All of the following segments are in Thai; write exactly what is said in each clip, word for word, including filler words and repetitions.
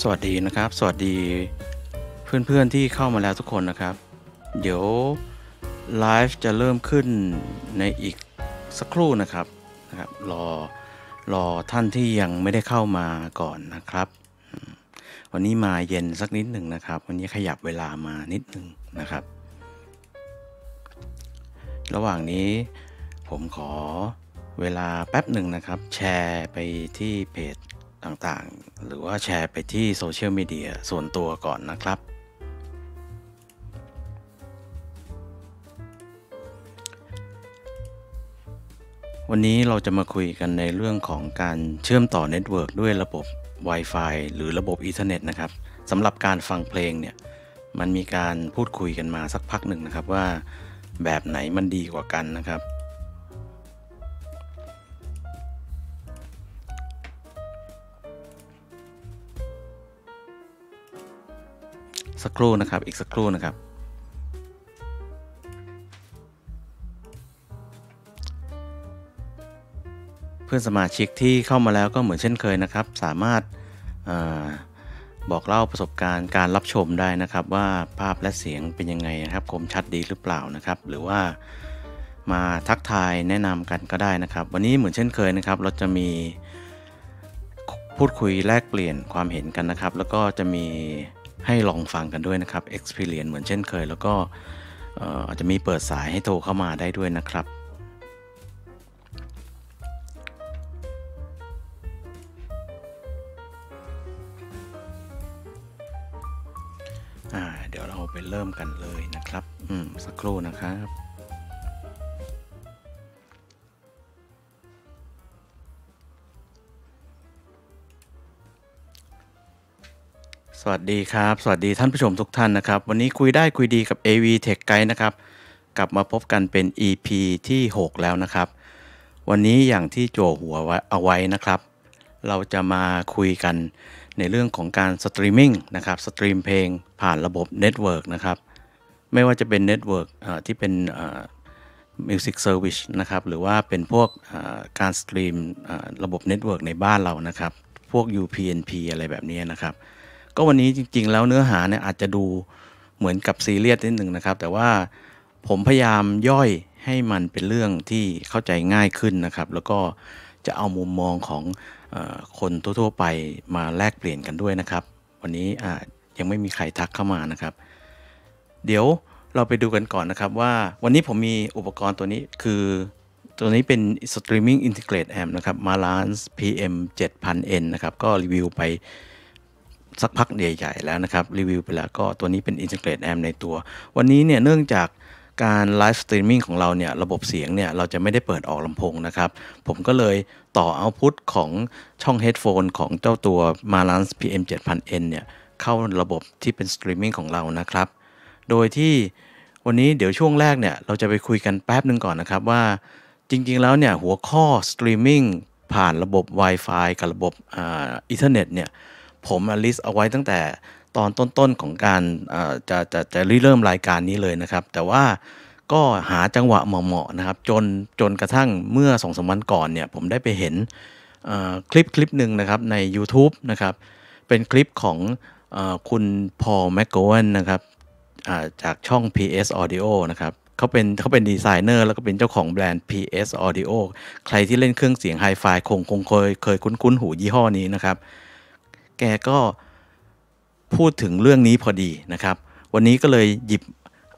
สวัสดีนะครับสวัสดีเพื่อนๆที่เข้ามาแล้วทุกคนนะครับเดี๋ยวไลฟ์จะเริ่มขึ้นในอีกสักครู่นะครับนะครับรอรอท่านที่ยังไม่ได้เข้ามาก่อนนะครับวันนี้มาเย็นสักนิดหนึ่งนะครับวันนี้ขยับเวลามานิดหนึ่งนะครับระหว่างนี้ผมขอเวลาแป๊บหนึ่งนะครับแชร์ไปที่เพจต่างๆหรือว่าแชร์ไปที่โซเชียลมีเดียส่วนตัวก่อนนะครับวันนี้เราจะมาคุยกันในเรื่องของการเชื่อมต่อเน็ตเวิร์กด้วยระบบ Wi-Fi หรือระบบ Ethernet นะครับสำหรับการฟังเพลงเนี่ยมันมีการพูดคุยกันมาสักพักหนึ่งนะครับว่าแบบไหนมันดีกว่ากันนะครับสักครู่นะครับอีกสักครู่นะครับเพื่อนสมาชิกที่เข้ามาแล้วก็เหมือนเช่นเคยนะครับสามารถอาบอกเล่าประสบการณ์การรับชมได้นะครับว่าภาพและเสียงเป็นยังไงนะครับคมชัดดีหรือเปล่านะครับหรือว่ามาทักทายแนะนำกันก็ได้นะครับวันนี้เหมือนเช่นเคยนะครับเราจะมีพูดคุยแลกเปลี่ยนความเห็นกันนะครับแล้วก็จะมีให้ลองฟังกันด้วยนะครับ Experience เหมือนเช่นเคยแล้วก็อาจจะมีเปิดสายให้โทรเข้ามาได้ด้วยนะครับเดี๋ยวเราไปเริ่มกันเลยนะครับอืมสักครู่นะครับสวัสดีครับสวัสดีท่านผู้ชมทุกท่านนะครับวันนี้คุยได้คุยดีกับ เอ วี Tech Guide นะครับกลับมาพบกันเป็น อี พี ที่หกแล้วนะครับวันนี้อย่างที่โจหัวเอาไว้นะครับเราจะมาคุยกันในเรื่องของการสตรีมมิ่งนะครับสตรีมเพลงผ่านระบบเน็ตเวิร์กนะครับไม่ว่าจะเป็นเน็ตเวิร์กที่เป็นมิวสิกเซอร์วิสนะครับหรือว่าเป็นพวกการสตรีมระบบเน็ตเวิร์กในบ้านเรานะครับพวก ยู พี เอ็น พี อะไรแบบนี้นะครับก็วันนี้จริงๆแล้วเนื้อหาเนี่ยอาจจะดูเหมือนกับซีเรียสนิดหนึ่งนะครับแต่ว่าผมพยายามย่อยให้มันเป็นเรื่องที่เข้าใจง่ายขึ้นนะครับแล้วก็จะเอามุมมองของเอ่อคนทั่วๆไปมาแลกเปลี่ยนกันด้วยนะครับวันนี้อ่ะยังไม่มีใครทักเข้ามานะครับเดี๋ยวเราไปดูกันก่อนนะครับว่าวันนี้ผมมีอุปกรณ์ตัวนี้คือตัวนี้เป็น Streaming Integrate Amp นะครับ Marantz พี เอ็ม เจ็ดพัน เอ็น นะครับก็รีวิวไปสักพักใหญ่ๆแล้วนะครับรีวิวไปแล้วก็ตัวนี้เป็น Integrate Amp ในตัววันนี้เนี่ยเนื่องจากการไลฟ์สตรีมมิ่งของเราเนี่ยระบบเสียงเนี่ยเราจะไม่ได้เปิดออกลำโพงนะครับผมก็เลยต่อเอาท์พุตของช่องเฮดโฟนของเจ้าตัว Marantz พี เอ็ม เจ็ดพัน เอ็น เนี่ยเข้าระบบที่เป็นสตรีมมิ่งของเรานะครับโดยที่วันนี้เดี๋ยวช่วงแรกเนี่ยเราจะไปคุยกันแป๊บนึงก่อนนะครับว่าจริงๆแล้วเนี่ยหัวข้อสตรีมมิ่งผ่านระบบ Wi-Fi กับระบบอ่า Ethernet เนี่ยผมลิสต์เอาไว้ตั้งแต่ตอนต้นๆของการจะจะจะเริ่มรายการนี้เลยนะครับแต่ว่าก็หาจังหวะเหมาะๆนะครับจนจนกระทั่งเมื่อ สองสาม วันก่อนเนี่ยผมได้ไปเห็นคลิปคลิปหนึ่งนะครับใน YouTube นะครับเป็นคลิปของคุณพอล แมคโกวันนะครับจากช่อง พี เอส Audio นะครับเขาเป็นเขาเป็นดีไซเนอร์แล้วก็เป็นเจ้าของแบรนด์ พี เอส Audio ใครที่เล่นเครื่องเสียงไฮไฟคงคงเคยเคยคุ้นๆหูยี่ห้อนี้นะครับแกก็พูดถึงเรื่องนี้พอดีนะครับวันนี้ก็เลยหยิบ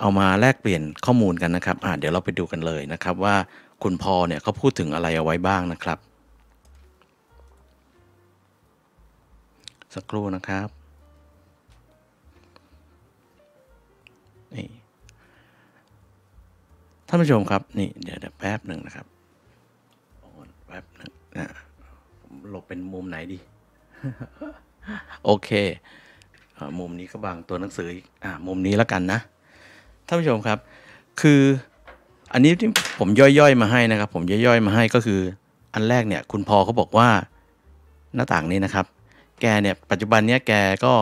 เอามาแลกเปลี่ยนข้อมูลกันนะครับอ่าเดี๋ยวเราไปดูกันเลยนะครับว่าคุณพอเนี่ยเขาพูดถึงอะไรเอาไว้บ้างนะครับสักครู่นะครับนี่ท่านผู้ชมครับนี่เดี๋ยวแป๊บหนึ่งนะครับแป๊บหนึ่งนะหลบเป็นมุมไหนดี โอเคมุมนี้ก็บางตัวหนังสืออ่ามุมนี้แล้วกันนะท่านผู้ชมครับคืออันนี้ที่ผมย่อยๆมาให้นะครับผมย่อยๆมาให้ก็คืออันแรกเนี่ยคุณพอเขาบอกว่าหน้าต่างนี้นะครับแกเนี่ยปัจจุบันเนี้ยแกก็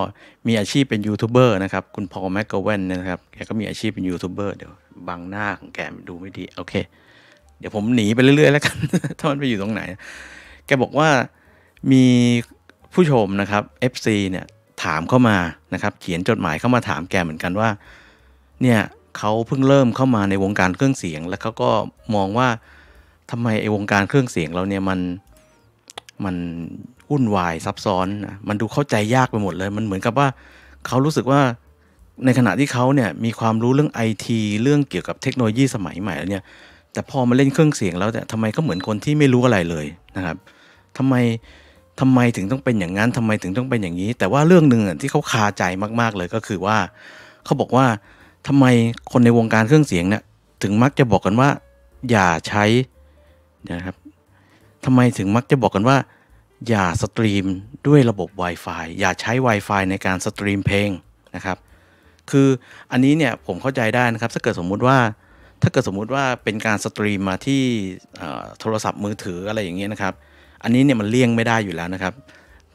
มีอาชีพเป็นยูทูบเบอร์นะครับคุณพอล แมคโกวันนะครับแกก็มีอาชีพเป็นยูทูบเบอร์เดี๋ยวบังหน้าของแกดูไม่ดีโอเคเดี๋ยวผมหนีไปเรื่อยๆแล้วกัน ถ้ามันไปอยู่ตรงไหนแกบอกว่ามีผู้ชมนะครับ เอฟ ซี เนี่ย ถามเข้ามานะครับเขียนจดหมายเข้ามาถามแกเหมือนกันว่าเนี่ยเขาเพิ่งเริ่มเข้ามาในวงการเครื่องเสียงแล้วเขาก็มองว่าทำไมไอ้วงการเครื่องเสียงเราเนี่ยมันมันวุ่นวายซับซ้อนนะมันดูเข้าใจยากไปหมดเลยมันเหมือนกับว่าเขารู้สึกว่าในขณะที่เขาเนี่ยมีความรู้เรื่อง ไอ ที เรื่องเกี่ยวกับเทคโนโลยีสมัยใหม่แล้วเนี่ยแต่พอมาเล่นเครื่องเสียงแล้วเนี่ยทำไมก็เหมือนคนที่ไม่รู้อะไรเลยนะครับทำไมทำไมถึงต้องเป็นอย่างนั้นทำไมถึงต้องเป็นอย่างนี้แต่ว่าเรื่องหนึ่งที่เขาคาใจมากๆเลยก็คือว่าเขาบอกว่าทำไมคนในวงการเครื่องเสียงเนี่ยถึงมักจะบอกกันว่าอย่าใช้นะครับทำไมถึงมักจะบอกกันว่าอย่าสตรีมด้วยระบบ Wi-Fi อย่าใช้ Wi-Fi ในการสตรีมเพลงนะครับคืออันนี้เนี่ยผมเข้าใจได้นะครับถ้าเกิดสมมุติว่าถ้าเกิดสมมุติว่าเป็นการสตรีมมาที่โทรศัพท์มือถืออะไรอย่างเงี้ยนะครับอันนี้เนี่ยมันเลี่ยงไม่ได้อยู่แล้วนะครับ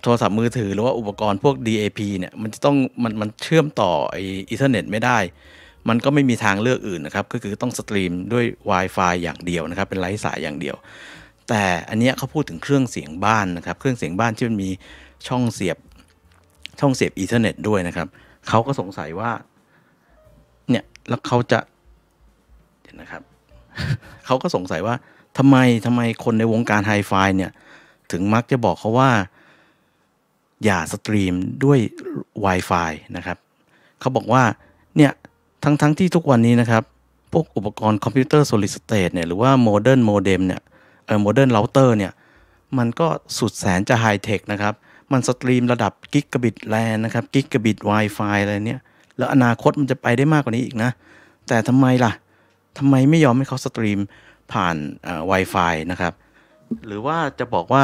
โทรศัพท์มือถือหรือว่าอุปกรณ์พวก ดี เอ พี เนี่ยมันจะต้องมันมันเชื่อมต่อไอ้ Ethernet ไม่ได้มันก็ไม่มีทางเลือกอื่นนะครับก็คือต้องสตรีมด้วย Wi-Fi อย่างเดียวนะครับเป็นไร้สายอย่างเดียวแต่อันเนี้ยเขาพูดถึงเครื่องเสียงบ้านนะครับเครื่องเสียงบ้านที่มันมีช่องเสียบช่องเสียบ Ethernet ด้วยนะครับเขาก็สงสัยว่าเนี่ยแล้วเขาจะเดี๋ยวนะครับ เขาก็สงสัยว่าทำไมทำไมคนในวงการไฮไฟเนี่ยถึงมักจะบอกเขาว่าอย่าสตรีมด้วย Wi-Fi นะครับเขาบอกว่าเนี่ยทั้งทั้งที่ทุกวันนี้นะครับพวกอุปกรณ์คอมพิวเตอร์ solid state เนี่ยหรือว่า modern modem เนี่ยเออ modern router เนี่ยมันก็สุดแสนจะไฮเทคนะครับมันสตรีมระดับกิกะบิตแลนนะครับกิกะบิต Wi-Fi อะไรเนี่ยแล้วอนาคตมันจะไปได้มากกว่านี้อีกนะแต่ทำไมล่ะทำไมไม่ยอมให้เขาสตรีมผ่าน Wi-Fi นะครับหรือว่าจะบอกว่า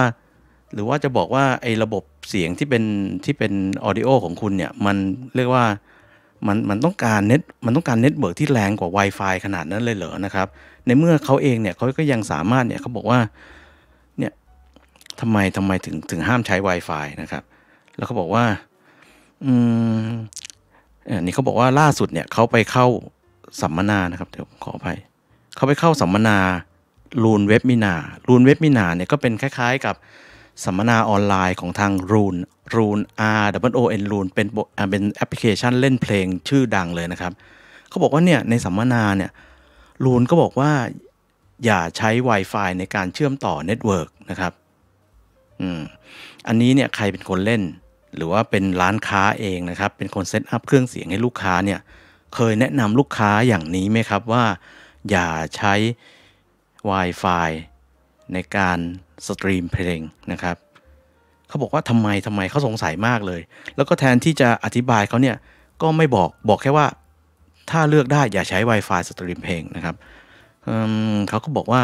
หรือว่าจะบอกว่าไอ้ระบบเสียงที่เป็นที่เป็นออดิโอของคุณเนี่ยมันเรียกว่ามันมันต้องการเน็ตมันต้องการเน็ตเวิร์กที่แรงกว่า Wi-Fi ขนาดนั้นเลยเหรอนะครับในเมื่อเขาเองเนี่ยเขาก็ยังสามารถเนี่ยเขาบอกว่าเนี่ยทำไมทำไมถึงถึงห้ามใช้ Wi-Fi นะครับแล้วเขาบอกว่าอืมอันนี้เขาบอกว่าล่าสุดเนี่ยเขาไปเข้าสัมมนานะครับเดี๋ยวขออภัยเขาไปเข้าสัมมนารูนเว็บมินารูนเว็บมินาเนี่ยก็เป็นคล้ายๆกับสัมมนาออนไลน์ของทางรูนรูน R W O N รูนเป็นเป็นแอปพลิเคชันเล่นเพลงชื่อดังเลยนะครับเขาบอกว่าเนี่ยในสัมมนาเนี่ยรูนก็บอกว่าอย่าใช้ Wi-Fi ในการเชื่อมต่อเน็ตเวิร์กนะครับอืมอันนี้เนี่ยใครเป็นคนเล่นหรือว่าเป็นร้านค้าเองนะครับเป็นคนเซตอัพเครื่องเสียงให้ลูกค้าเนี่ยเคยแนะนำลูกค้าอย่างนี้ไหมครับว่าอย่าใช้ Wi-Fi ในการสตรีมเพลงนะครับเขาบอกว่าทำไมทำไมเขาสงสัยมากเลยแล้วก็แทนที่จะอธิบายเขาเนี่ยก็ไม่บอกบอกแค่ว่าถ้าเลือกได้อย่าใช้ Wi-Fi สตรีมเพลงนะครับ เ, เขาก็บอกว่า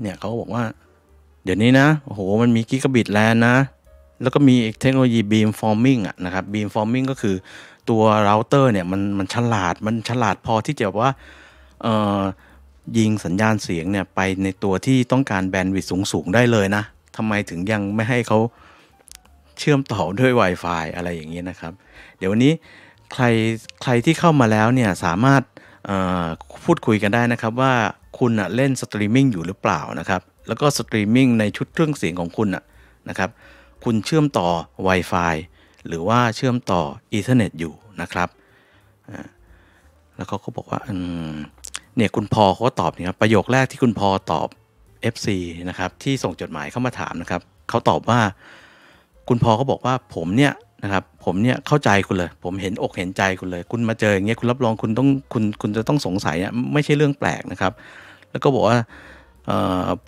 เนี่ยเขาบอกว่าเดี๋ยวนี้นะโอ้โหมันมีกิกะบิตแลนนะแล้วก็มีเทคโนโลยี beam forming อ่ะนะครับ beam forming ก็คือตัวเราเตอร์เนี่ยมันมันฉลาดมันฉลาดพอที่จะว่าเอ่อยิงสัญญาณเสียงเนี่ยไปในตัวที่ต้องการแบนด์วิดสูงสูงได้เลยนะทำไมถึงยังไม่ให้เขาเชื่อมต่อด้วย Wi-Fi อะไรอย่างนี้นะครับเดี๋ยววันนี้ใครใครที่เข้ามาแล้วเนี่ยสามารถพูดคุยกันได้นะครับว่าคุณอ่ะเล่นสตรีมมิ่งอยู่หรือเปล่านะครับแล้วก็สตรีมมิ่งในชุดเครื่องเสียงของคุณอ่ะนะครับคุณเชื่อมต่อ Wi-Fi หรือว่าเชื่อมต่อ Ethernet อยู่นะครับแล้วเขาก็บอกว่าเนี่ยคุณพอเขาตอบนะครับประโยคแรกที่คุณพอตอบ เอฟ ซี นะครับที่ส่งจดหมายเข้ามาถามนะครับเขาตอบว่าคุณพอเขาบอกว่าผมเนี่ยนะครับผมเนี่ยเข้าใจคุณเลยผมเห็นอกเห็นใจคุณเลยคุณมาเจออย่างเงี้ยคุณรับรองคุณต้องคุณคุณจะต้องสงสัยเนี่ยไม่ใช่เรื่องแปลกนะครับแล้วก็บอกว่า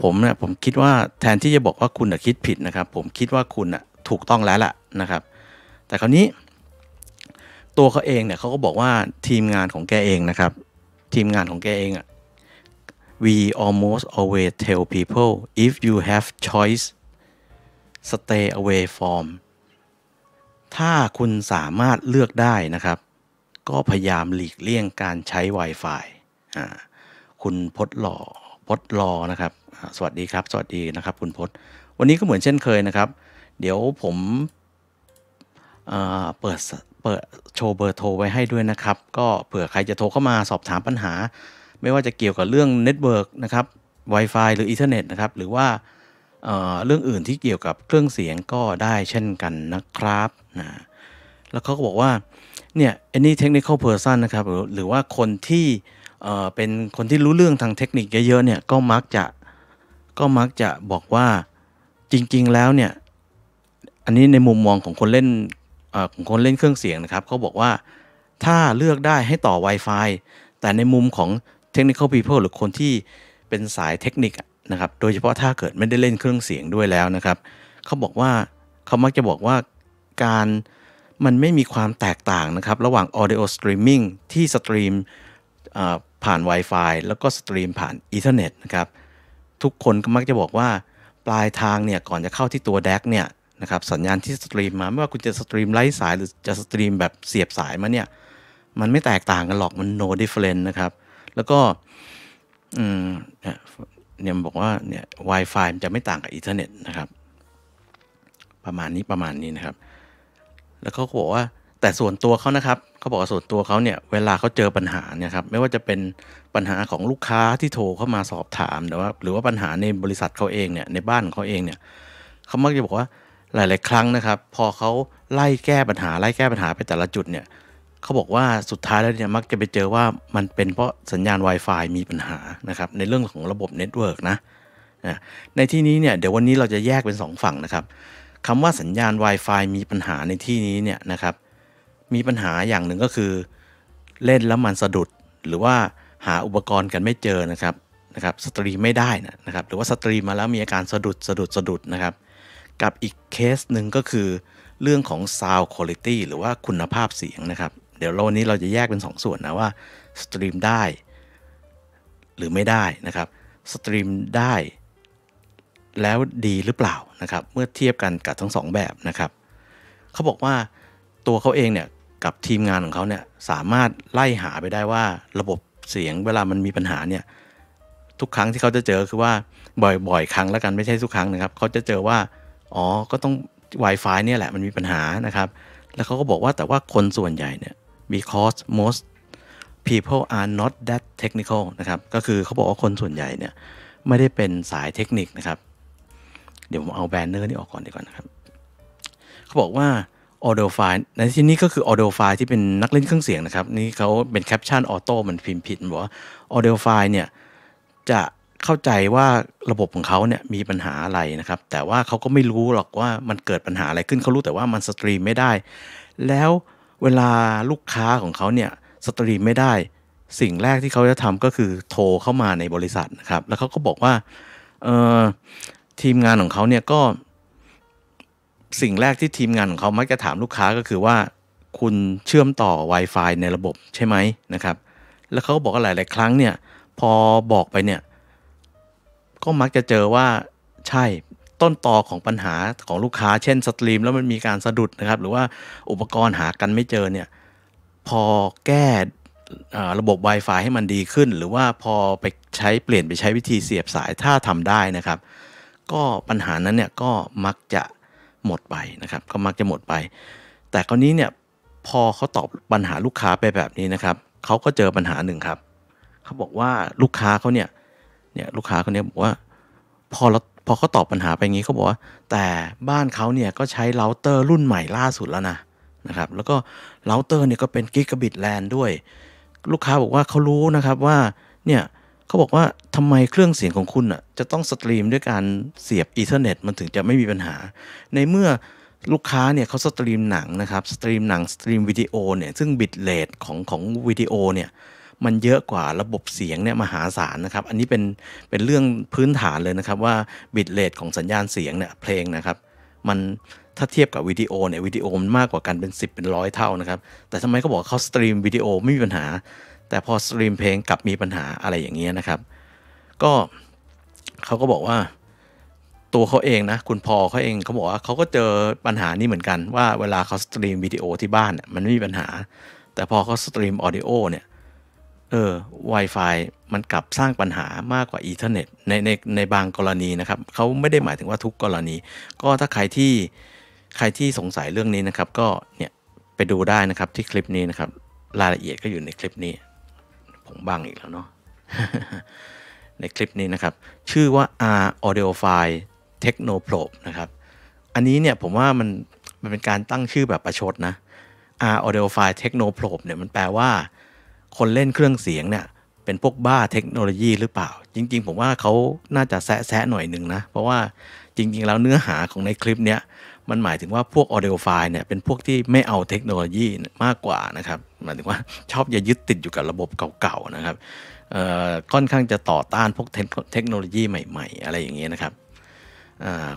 ผมเนี่ยผมคิดว่าแทนที่จะบอกว่าคุณคิดผิดนะครับผมคิดว่าคุณถูกต้องแล้วล่ะนะครับแต่คราวนี้ตัวเขาเองเนี่ยเขาก็บอกว่าทีมงานของแกเองนะครับทีมงานของแกเองอ่ะ we almost always tell people if you have choice stay away from ถ้าคุณสามารถเลือกได้นะครับก็พยายามหลีกเลี่ยงการใช้ Wi-Fi อ่าคุณพดหล่อพดรอนะครับสวัสดีครับสวัสดีนะครับคุณพดวันนี้ก็เหมือนเช่นเคยนะครับเดี๋ยวผมเปิดเปิดโชว์เบอร์โทรไว้ให้ด้วยนะครับก็เผื่อใครจะโทรเข้ามาสอบถามปัญหาไม่ว่าจะเกี่ยวกับเรื่องเน็ตเวิร์กนะครับ Wi-Fi หรือ Ethernet นะครับหรือว่า เ, เรื่องอื่นที่เกี่ยวกับเครื่องเสียงก็ได้เช่นกันนะครับนะแล้วเขาก็บอกว่าเนี่ย any technical person นะครับหรือหรือว่าคนที่เ, เป็นคนที่รู้เรื่องทางเทคนิคเยอะๆเนี่ยก็มักจะก็มักจะบอกว่าจริงๆแล้วเนี่ยอันนี้ในมุมมองของคนเล่นของคนเล่นเครื่องเสียงนะครับเขาบอกว่าถ้าเลือกได้ให้ต่อ Wi-Fi แต่ในมุมของ Technical People หรือคนที่เป็นสายเทคนิคนะครับโดยเฉพาะถ้าเกิดไม่ได้เล่นเครื่องเสียงด้วยแล้วนะครับเขาบอกว่าเขามักจะบอกว่าการมันไม่มีความแตกต่างนะครับระหว่าง Audio Streaming ที่สตรีมผ่าน Wi-Fi แล้วก็สตรีมผ่าน Ethernet นะครับทุกคนก็มักจะบอกว่าปลายทางเนี่ยก่อนจะเข้าที่ตัวแดกเนี่ยนะครับสัญญาณที่สตรีมมาไม่ว่าคุณจะสตรีมไร้สายหรือจะสตรีมแบบเสียบสายมาเนี่ยมันไม่แตกต่างกันหรอกมัน no different นะครับแล้วก็เนี่ยมันบอกว่าเนี่ย Wi-Fi มันจะไม่ต่างกับ Ethernet นะครับประมาณนี้ประมาณนี้นะครับแล้วเขาบอกว่าแต่ส่วนตัวเขานะครับเขาบอกว่าส่วนตัวเขาเนี่ยเวลาเขาเจอปัญหาเนี่ยครับไม่ว่าจะเป็นปัญหาของลูกค้าที่โทรเข้ามาสอบถามหรือว่าหรือว่าปัญหาในบริษัทเขาเองเนี่ยในบ้านเขาเองเนี่ยเขามักจะบอกว่าหลายๆครั้งนะครับพอเขาไล่แก้ปัญหาไล่แก้ปัญหาไปแต่ละจุดเนี่ยเขาบอกว่าสุดท้ายแล้วเนี่ยมักจะไปเจอว่ามันเป็นเพราะสัญญาณ Wi-Fi มีปัญหานะครับในเรื่องของระบบเน็ตเวิร์กนะในที่นี้เนี่ยเดี๋ยววันนี้เราจะแยกเป็นสองฝั่งนะครับคำว่าสัญญาณ Wi-Fi มีปัญหาในที่นี้เนี่ยนะครับมีปัญหาอย่างหนึ่งก็คือเล่นแล้วมันสะดุดหรือว่าหาอุปกรณ์กันไม่เจอนะครับนะครับสตรีมไม่ได้นะครับหรือว่าสตรีมมาแล้วมีอาการสะดุดสะดุดสะดุดนะครับกับอีกเคสหนึ่งก็คือเรื่องของ sound quality หรือว่าคุณภาพเสียงนะครับเดี๋ยวเราวันนี้เราจะแยกเป็นสองส่วนนะว่าสตรีมได้หรือไม่ได้นะครับสตรีมได้แล้วดีหรือเปล่านะครับเมื่อเทียบกันกับทั้งสองแบบนะครับเขาบอกว่าตัวเขาเองเนี่ยกับทีมงานของเขาเนี่ยสามารถไล่หาไปได้ว่าระบบเสียงเวลามันมีปัญหาเนี่ยทุกครั้งที่เขาจะเจอคือว่าบ่อยๆครั้งแล้วกันไม่ใช่ทุกครั้งนะครับเขาจะเจอว่าอ๋อก็ต้อง Wi-Fi เนี่ยแหละมันมีปัญหานะครับแล้วเขาก็บอกว่าแต่ว่าคนส่วนใหญ่เนี่ย because most people are not that technical นะครับก็คือเขาบอกว่าคนส่วนใหญ่เนี่ยไม่ได้เป็นสายเทคนิคนะครับเดี๋ยวผมเอาแบนเนอร์นี่ออกก่อนดีกว่านะครับเขาบอกว่าออเดอร์ไฟล์ในที่นี้ก็คือออเดอร์ไฟล์ที่เป็นนักเล่นเครื่องเสียงนะครับนี่เขาเป็นแคปชั่นออโต้มันพิมพ์ผิดมันบอกว่าออเดอร์ไฟล์เนี่ยจะเข้าใจว่าระบบของเขาเนี่ยมีปัญหาอะไรนะครับแต่ว่าเขาก็ไม่รู้หรอกว่ามันเกิดปัญหาอะไรขึ้นเขารู้แต่ว่ามันสตรีมไม่ได้แล้วเวลาลูกค้าของเขาเนี่ยสตรีมไม่ได้สิ่งแรกที่เขาจะทำก็คือโทรเข้ามาในบริษัทนะครับแล้วเขาก็บอกว่าเอ่อทีมงานของเขาเนี่ยก็สิ่งแรกที่ทีมงานของเขามักจะถามลูกค้าก็คือว่าคุณเชื่อมต่อ Wi-Fi ในระบบใช่ไหมนะครับแล้วเขาบอกว่าหลายๆครั้งเนี่ยพอบอกไปเนี่ยก็มักจะเจอว่าใช่ต้นตอของปัญหาของลูกค้าเช่นสตรีมแล้วมันมีการสะดุดนะครับหรือว่าอุปกรณ์หากันไม่เจอเนี่ยพอแก้ระบบ Wi-Fi ให้มันดีขึ้นหรือว่าพอไปใช้เปลี่ยนไปใช้วิธีเสียบสายถ้าทำได้นะครับก็ปัญหานั้นเนี่ยก็มักจะหมดไปนะครับก็มักจะหมดไปแต่คราวนี้เนี่ยพอเขาตอบปัญหาลูกค้าไปแบบนี้นะครับเขาก็เจอปัญหาหนึ่งครับเขาบอกว่าลูกค้าเขาเนี่ยเนี่ยลูกค้าคนนี้บอกว่าพอเราพอเขาตอบปัญหาไปงี้เขาบอกว่าแต่บ้านเขาเนี่ยก็ใช้เราเตอร์รุ่นใหม่ล่าสุดแล้วนะนะครับแล้วก็เราเตอร์เนี่ยก็เป็นกิกะบิตแลนด้วยลูกค้าบอกว่าเขารู้นะครับว่าเนี่ยเขาบอกว่าทำไมเครื่องเสียงของคุณอ่ะจะต้องสตรีมด้วยการเสียบอีเทอร์เน็ตมันถึงจะไม่มีปัญหาในเมื่อลูกค้าเนี่ยเขาสตรีมหนังนะครับสตรีมหนังสตรีมวิดีโอเนี่ยซึ่งบิตเรทของของวิดีโอเนี่ยมันเยอะกว่าระบบเสียงเนี่ยมหาศาลนะครับอันนี้เป็นเป็นเรื่องพื้นฐานเลยนะครับว่าบิตเรทของสัญญาณเสียงเนี่ยเพลงนะครับมันถ้าเทียบกับวิดีโอเนี่ยวิดีโอมันมากกว่ากันเป็นสิบเป็นร้อยเท่านะครับแต่ทำไมเขาบอกเขาสตรีมวิดีโอไม่มีปัญหาแต่พอสตรีมเพลงกลับมีปัญหาอะไรอย่างเงี้ยนะครับก็เขาก็บอกว่าตัวเขาเองนะคุณพอเขาเองเขาบอกว่าเขาก็เจอปัญหานี้เหมือนกันว่าเวลาเขาสตรีมวิดีโอที่บ้านเนี่ยมันไม่มีปัญหาแต่พอเขาสตรีมออดิโอเนี่ยเออ Wi-Fi มันกลับสร้างปัญหามากกว่าอีเทอร์เน็ตในในในบางกรณีนะครับเขาไม่ได้หมายถึงว่าทุกกรณีก็ถ้าใครที่ใครที่สงสัยเรื่องนี้นะครับก็เนี่ยไปดูได้นะครับที่คลิปนี้นะครับรายละเอียดก็อยู่ในคลิปนี้ผมบังอีกแล้วเนาะในคลิปนี้นะครับชื่อว่า R Audio File Technoprobe นะครับอันนี้เนี่ยผมว่ามันมันเป็นการตั้งชื่อแบบประชดนะ อาร์ Audiophile Technoprobe เนี่ยมันแปลว่าคนเล่นเครื่องเสียงเนี่ยเป็นพวกบ้าเทคโนโลยีหรือเปล่าจริงๆผมว่าเขาน่าจะแซะแซะหน่อยหนึ่งนะเพราะว่าจริงๆแล้วเนื้อหาของในคลิปเนี้ยมันหมายถึงว่าพวก Audiophile เนี่ยเป็นพวกที่ไม่เอาเทคโนโลยีมากกว่านะครับหมายถึงว่าชอบอย่ายึดติดอยู่กับระบบเก่าๆนะครับค่อนข้างจะต่อต้านพวกเทคโนโลยีใหม่ๆอะไรอย่างเงี้ยนะครับ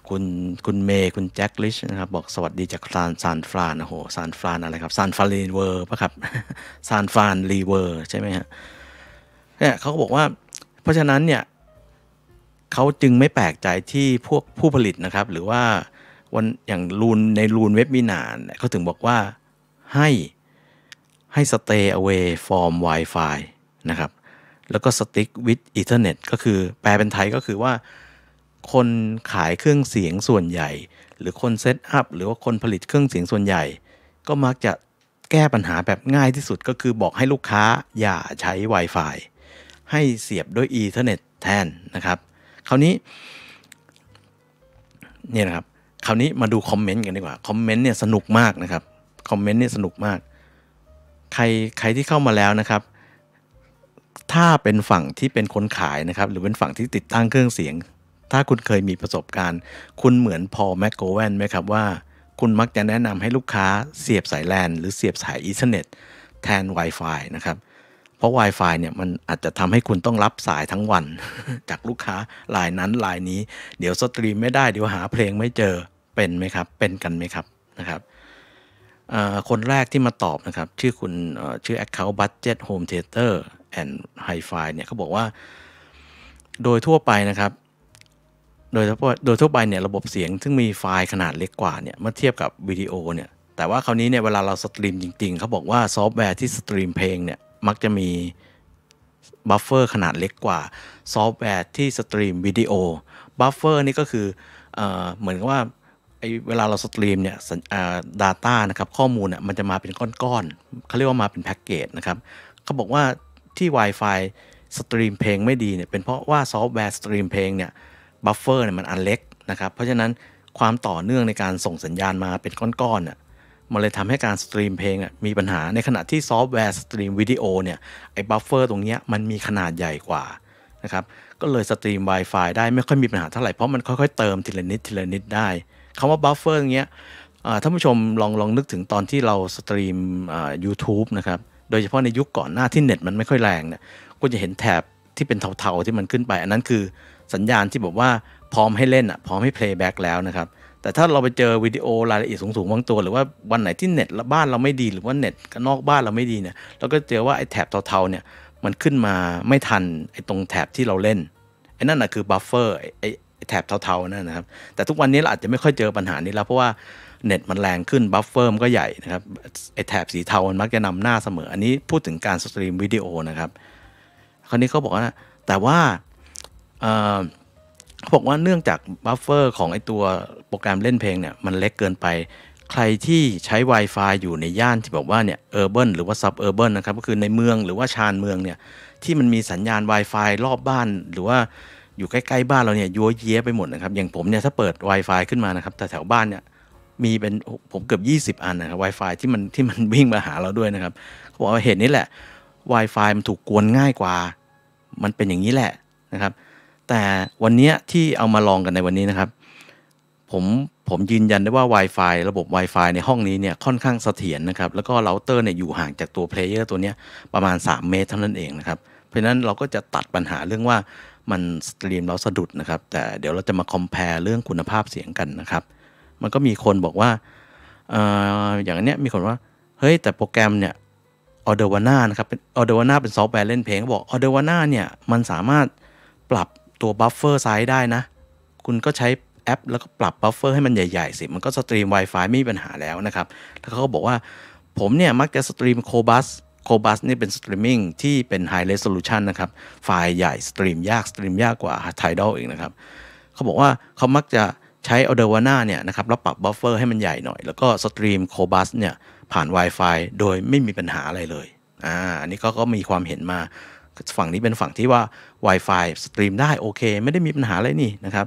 คุณคุณเมย์คุณแจ็คลิชนะครับบอกสวัสดีจากซานซานฟรานโอ้โหซานฟรานอะไรครับซานฟรานรีเวอร์ป่ะครับซานฟรานรีเวอร์ใช่ไหมฮะเนี่ยเขาบอกว่าเพราะฉะนั้นเนี่ยเขาจึงไม่แปลกใจที่พวกผู้ผลิตนะครับหรือว่าวันอย่างรูนในรูนเว็บมินาเนี่ยเขาถึงบอกว่าให้ให้ stay away from Wi-Fi นะครับแล้วก็ stick with Ethernet ก็คือแปลเป็นไทยก็คือว่าคนขายเครื่องเสียงส่วนใหญ่หรือคนเซตอัพหรือว่าคนผลิตเครื่องเสียงส่วนใหญ่ก็มักจะแก้ปัญหาแบบง่ายที่สุดก็คือบอกให้ลูกค้าอย่าใช้ Wi-Fi ให้เสียบด้วย Ethernet แทนนะครับคราวนี้เนี่ยนะครับคราวนี้มาดูคอมเมนต์กันดีกว่าคอมเมนต์เนี่ยสนุกมากนะครับคอมเมนต์เนี่ยสนุกมากใครใครที่เข้ามาแล้วนะครับถ้าเป็นฝั่งที่เป็นคนขายนะครับหรือเป็นฝั่งที่ติดตั้งเครื่องเสียงถ้าคุณเคยมีประสบการณ์คุณเหมือนพอล แม็คโกเวนไหมครับว่าคุณมักจะแนะนำให้ลูกค้าเสียบสาย แลน หรือเสียบสาย Ethernet แทน Wi-Fi นะครับเพราะ Wi-Fi เนี่ยมันอาจจะทำให้คุณต้องรับสายทั้งวัน จากลูกค้ารายนั้นรายนี้เดี๋ยวสตรีมไม่ได้เดี๋ยวหาเพลงไม่เจอเป็นไหมครับเป็นกันไหมครับนะครับคนแรกที่มาตอบนะครับชื่อคุณชื่อ Account Budget Home Theater and Hi-Fi เนี่ยเขาบอกว่าโดยทั่วไปนะครับโดยทั่วไปเนี่ยระบบเสียงซึ่งมีไฟล์ขนาดเล็กกว่าเนี่ยเมื่อเทียบกับวิดีโอเนี่ยแต่ว่าคราวนี้เนี่ยเวลาเราสตรีมจริงๆเขาบอกว่าซอฟต์แวร์ที่สตรีมเพลงเนี่ยมักจะมีบัฟเฟอร์ขนาดเล็กกว่าซอฟต์แวร์ที่สตรีมวิดีโอบัฟเฟอร์นี่ก็คือ เอ่อ เหมือนกับว่าไอ้เวลาเราสตรีมเนี่ย data นะครับข้อมูลเนี่ยมันจะมาเป็นก้อนๆเขาเรียกว่ามาเป็นแพ็กเกจนะครับเขาบอกว่าที่ Wi-Fi สตรีมเพลงไม่ดีเนี่ยเป็นเพราะว่าซอฟต์แวร์สตรีมเพลงเนี่ยบัฟเฟอร์เนี่ยมันอันเล็กนะครับเพราะฉะนั้นความต่อเนื่องในการส่งสัญญาณมาเป็นก้อนๆเนี่ยมันเลยทำให้การสตรีมเพลงมีปัญหาในขณะที่ซอฟต์แวร์สตรีมวิดีโอเนี่ยไอ้บัฟเฟอร์ตรงนี้มันมีขนาดใหญ่กว่านะครับก็เลยสตรีม Wi-Fi ได้ไม่ค่อยมีปัญหาเท่าไหร่เพราะมันค่อยๆเติมทีละนิดทีละนิดได้คำว่าบัฟเฟอร์ตรงนี้ท่านผู้ชมลองลองนึกถึงตอนที่เราสตรีม YouTube นะครับโดยเฉพาะในยุคก่อนหน้าที่เน็ตมันไม่ค่อยแรงเนี่ยก็จะเห็นแถบที่เป็นเทาๆที่มันขึ้นไปอันนั้นคือสัญญาณที่บอกว่าพร้อมให้เล่นอ่ะพร้อมให้เพลย์แบ็กแล้วนะครับแต่ถ้าเราไปเจอวิดีโอรายละเอียดสูงๆบางตัวหรือว่าวันไหนที่เน็ตบ้านเราไม่ดีหรือว่าเน็ตนอกบ้านเราไม่ดีเนี่ยเราก็เจอว่าไอ้แถบเทาๆเนี่ยมันขึ้นมาไม่ทันไอ้ตรงแถบที่เราเล่นไอ้นั่นน่ะคือบัฟเฟอร์ไอ้แถบเทาๆนั่นนะครับแต่ทุกวันนี้เราอาจจะไม่ค่อยเจอปัญหานี้แล้วเพราะว่าเน็ตมันแรงขึ้นบัฟเฟอร์มันก็ใหญ่นะครับไอ้แถบสีเทามันมักจะนำหน้าเสมออันนี้พูดถึงการสตรีมวิดีโอนะครับคราวนี้เขาบอกว่าแต่ว่าเขาบอกว่าเนื่องจากบัฟเฟอร์ของไอตัวโปรแกรมเล่นเพลงเนี่ยมันเล็กเกินไปใครที่ใช้ Wi-Fi อยู่ในย่านที่บอกว่าเนี่ยเออร์เบิร์นหรือว่าซับเออร์เบิร์นนะครับก็คือในเมืองหรือว่าชานเมืองเนี่ยที่มันมีสัญญาณ Wi-Fi รอบบ้านหรือว่าอยู่ใกล้ๆบ้านเราเนี่ยยัวเยี้ยไปหมดนะครับอย่างผมเนี่ยถ้าเปิด Wi-Fi ขึ้นมานะครับแต่แถวบ้านเนี่ยมีเป็นผมเกือบยี่สิบอันนะครับ Wi-Fi ที่มันที่มันวิ่งมาหาเราด้วยนะครับเขาบอกว่าเหตุนี้แหละ Wi-Fi มันถูกกวนง่ายกว่ามันเป็นอย่างนี้แหละนะครับแต่วันนี้ที่เอามาลองกันในวันนี้นะครับผมผมยืนยันได้ว่า Wi-Fi ระบบ Wi-Fi ในห้องนี้เนี่ยค่อนข้างเสถียรนะครับแล้วก็เราเตอร์เนี่ยอยู่ห่างจากตัวเพลเยอร์ตัวนี้ประมาณสามเมตรเท่านั้นเองนะครับเพราะฉะนั้นเราก็จะตัดปัญหาเรื่องว่ามันสตรีมเราสะดุดนะครับแต่เดี๋ยวเราจะมาคอมแพร์เรื่องคุณภาพเสียงกันนะครับมันก็มีคนบอกว่า อ, อ, อย่างนี้มีคนว่าเฮ้ยแต่โปรแกรมเนี่ย Audana นะครับเป็น Audana เป็นซอฟต์แวร์เล่นเพลงเขาบอก Audana เนี่ยมันสามารถปรับตัวบัฟเฟอร์ไซส์ได้นะคุณก็ใช้แอปแล้วก็ปรับบัฟเฟอร์ให้มันใหญ่ๆสิมันก็สตรีม Wi-Fi ไม่มีปัญหาแล้วนะครับแล้วเขาก็บอกว่าผมเนี่ยมักจะสตรีม Qobuz Qobuz นี่เป็นสตรีมมิ่งที่เป็น High Resolution นะครับไฟล์ใหญ่สตรีมยากสตรีมยากกว่า Tidal เองนะครับเขาบอกว่าเขามักจะใช้ Audana เนี่ยนะครับแล้วปรับบัฟเฟอร์ให้มันใหญ่หน่อยแล้วก็สตรีม Qobuz เนี่ยผ่าน Wi-Fi โดยไม่มีปัญหาอะไรเลยอ่าอันนี้ก็ก็มีความเห็นมาฝั่งนี้เป็นฝั่งที่ว่า Wi-Fi สตรีมได้โอเคไม่ได้มีปัญหาอะไรนี่นะครับ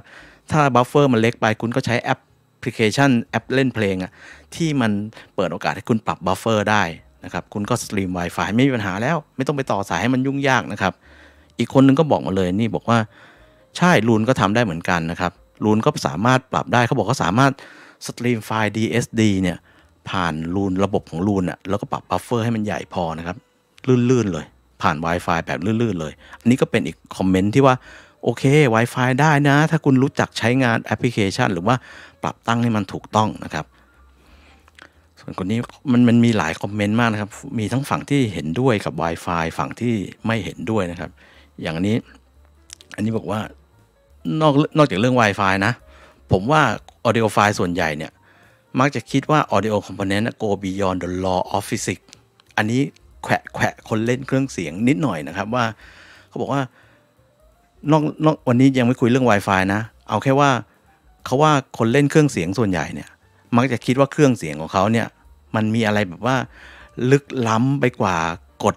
ถ้าบัฟเฟอร์มันเล็กไปคุณก็ใช้แอปพลิเคชันแอปเล่นเพลงอ่ะที่มันเปิดโอกาสให้คุณปรับบัฟเฟอร์ได้นะครับคุณก็สตรีม Wi-Fi ไม่มีปัญหาแล้วไม่ต้องไปต่อสายให้มันยุ่งยากนะครับอีกคนนึงก็บอกมาเลยนี่บอกว่าใช่รูนก็ทำได้เหมือนกันนะครับรูนก็สามารถปรับได้เขาบอกเขาสามารถสตรีมไฟล์ ดี เอส ดี เนี่ยผ่านรูนระบบของรูนอ่ะแล้วก็ปรับบัฟเฟอร์ให้มันใหญ่พอนะครับลื่นๆเลยผ่าน Wi-Fi แบบลื่นๆเลยอันนี้ก็เป็นอีกคอมเมนต์ที่ว่าโอเค Wi-Fi ได้นะถ้าคุณรู้จักใช้งานแอปพลิเคชันหรือว่าปรับตั้งให้มันถูกต้องนะครับส่วนคนนี้มันมันมีหลายคอมเมนต์มากนะครับมีทั้งฝั่งที่เห็นด้วยกับ Wi-Fi ฝั่งที่ไม่เห็นด้วยนะครับอย่างนี้อันนี้บอกว่านอกนอกจากเรื่อง Wi-Fi นะผมว่า Audio File ส่วนใหญ่เนี่ยมักจะคิดว่า Audio Component go beyond the law of physics อันนี้แขวะแขวะคนเล่นเครื่องเสียงนิดหน่อยนะครับว่าเขาบอกว่านอกนอกวันนี้ยังไม่คุยเรื่อง Wi-Fi นะเอาแค่ว่าเขาว่าคนเล่นเครื่องเสียงส่วนใหญ่เนี่ยมักจะคิดว่าเครื่องเสียงของเขาเนี่ยมันมีอะไรแบบว่าลึกล้ำไปกว่ากฎ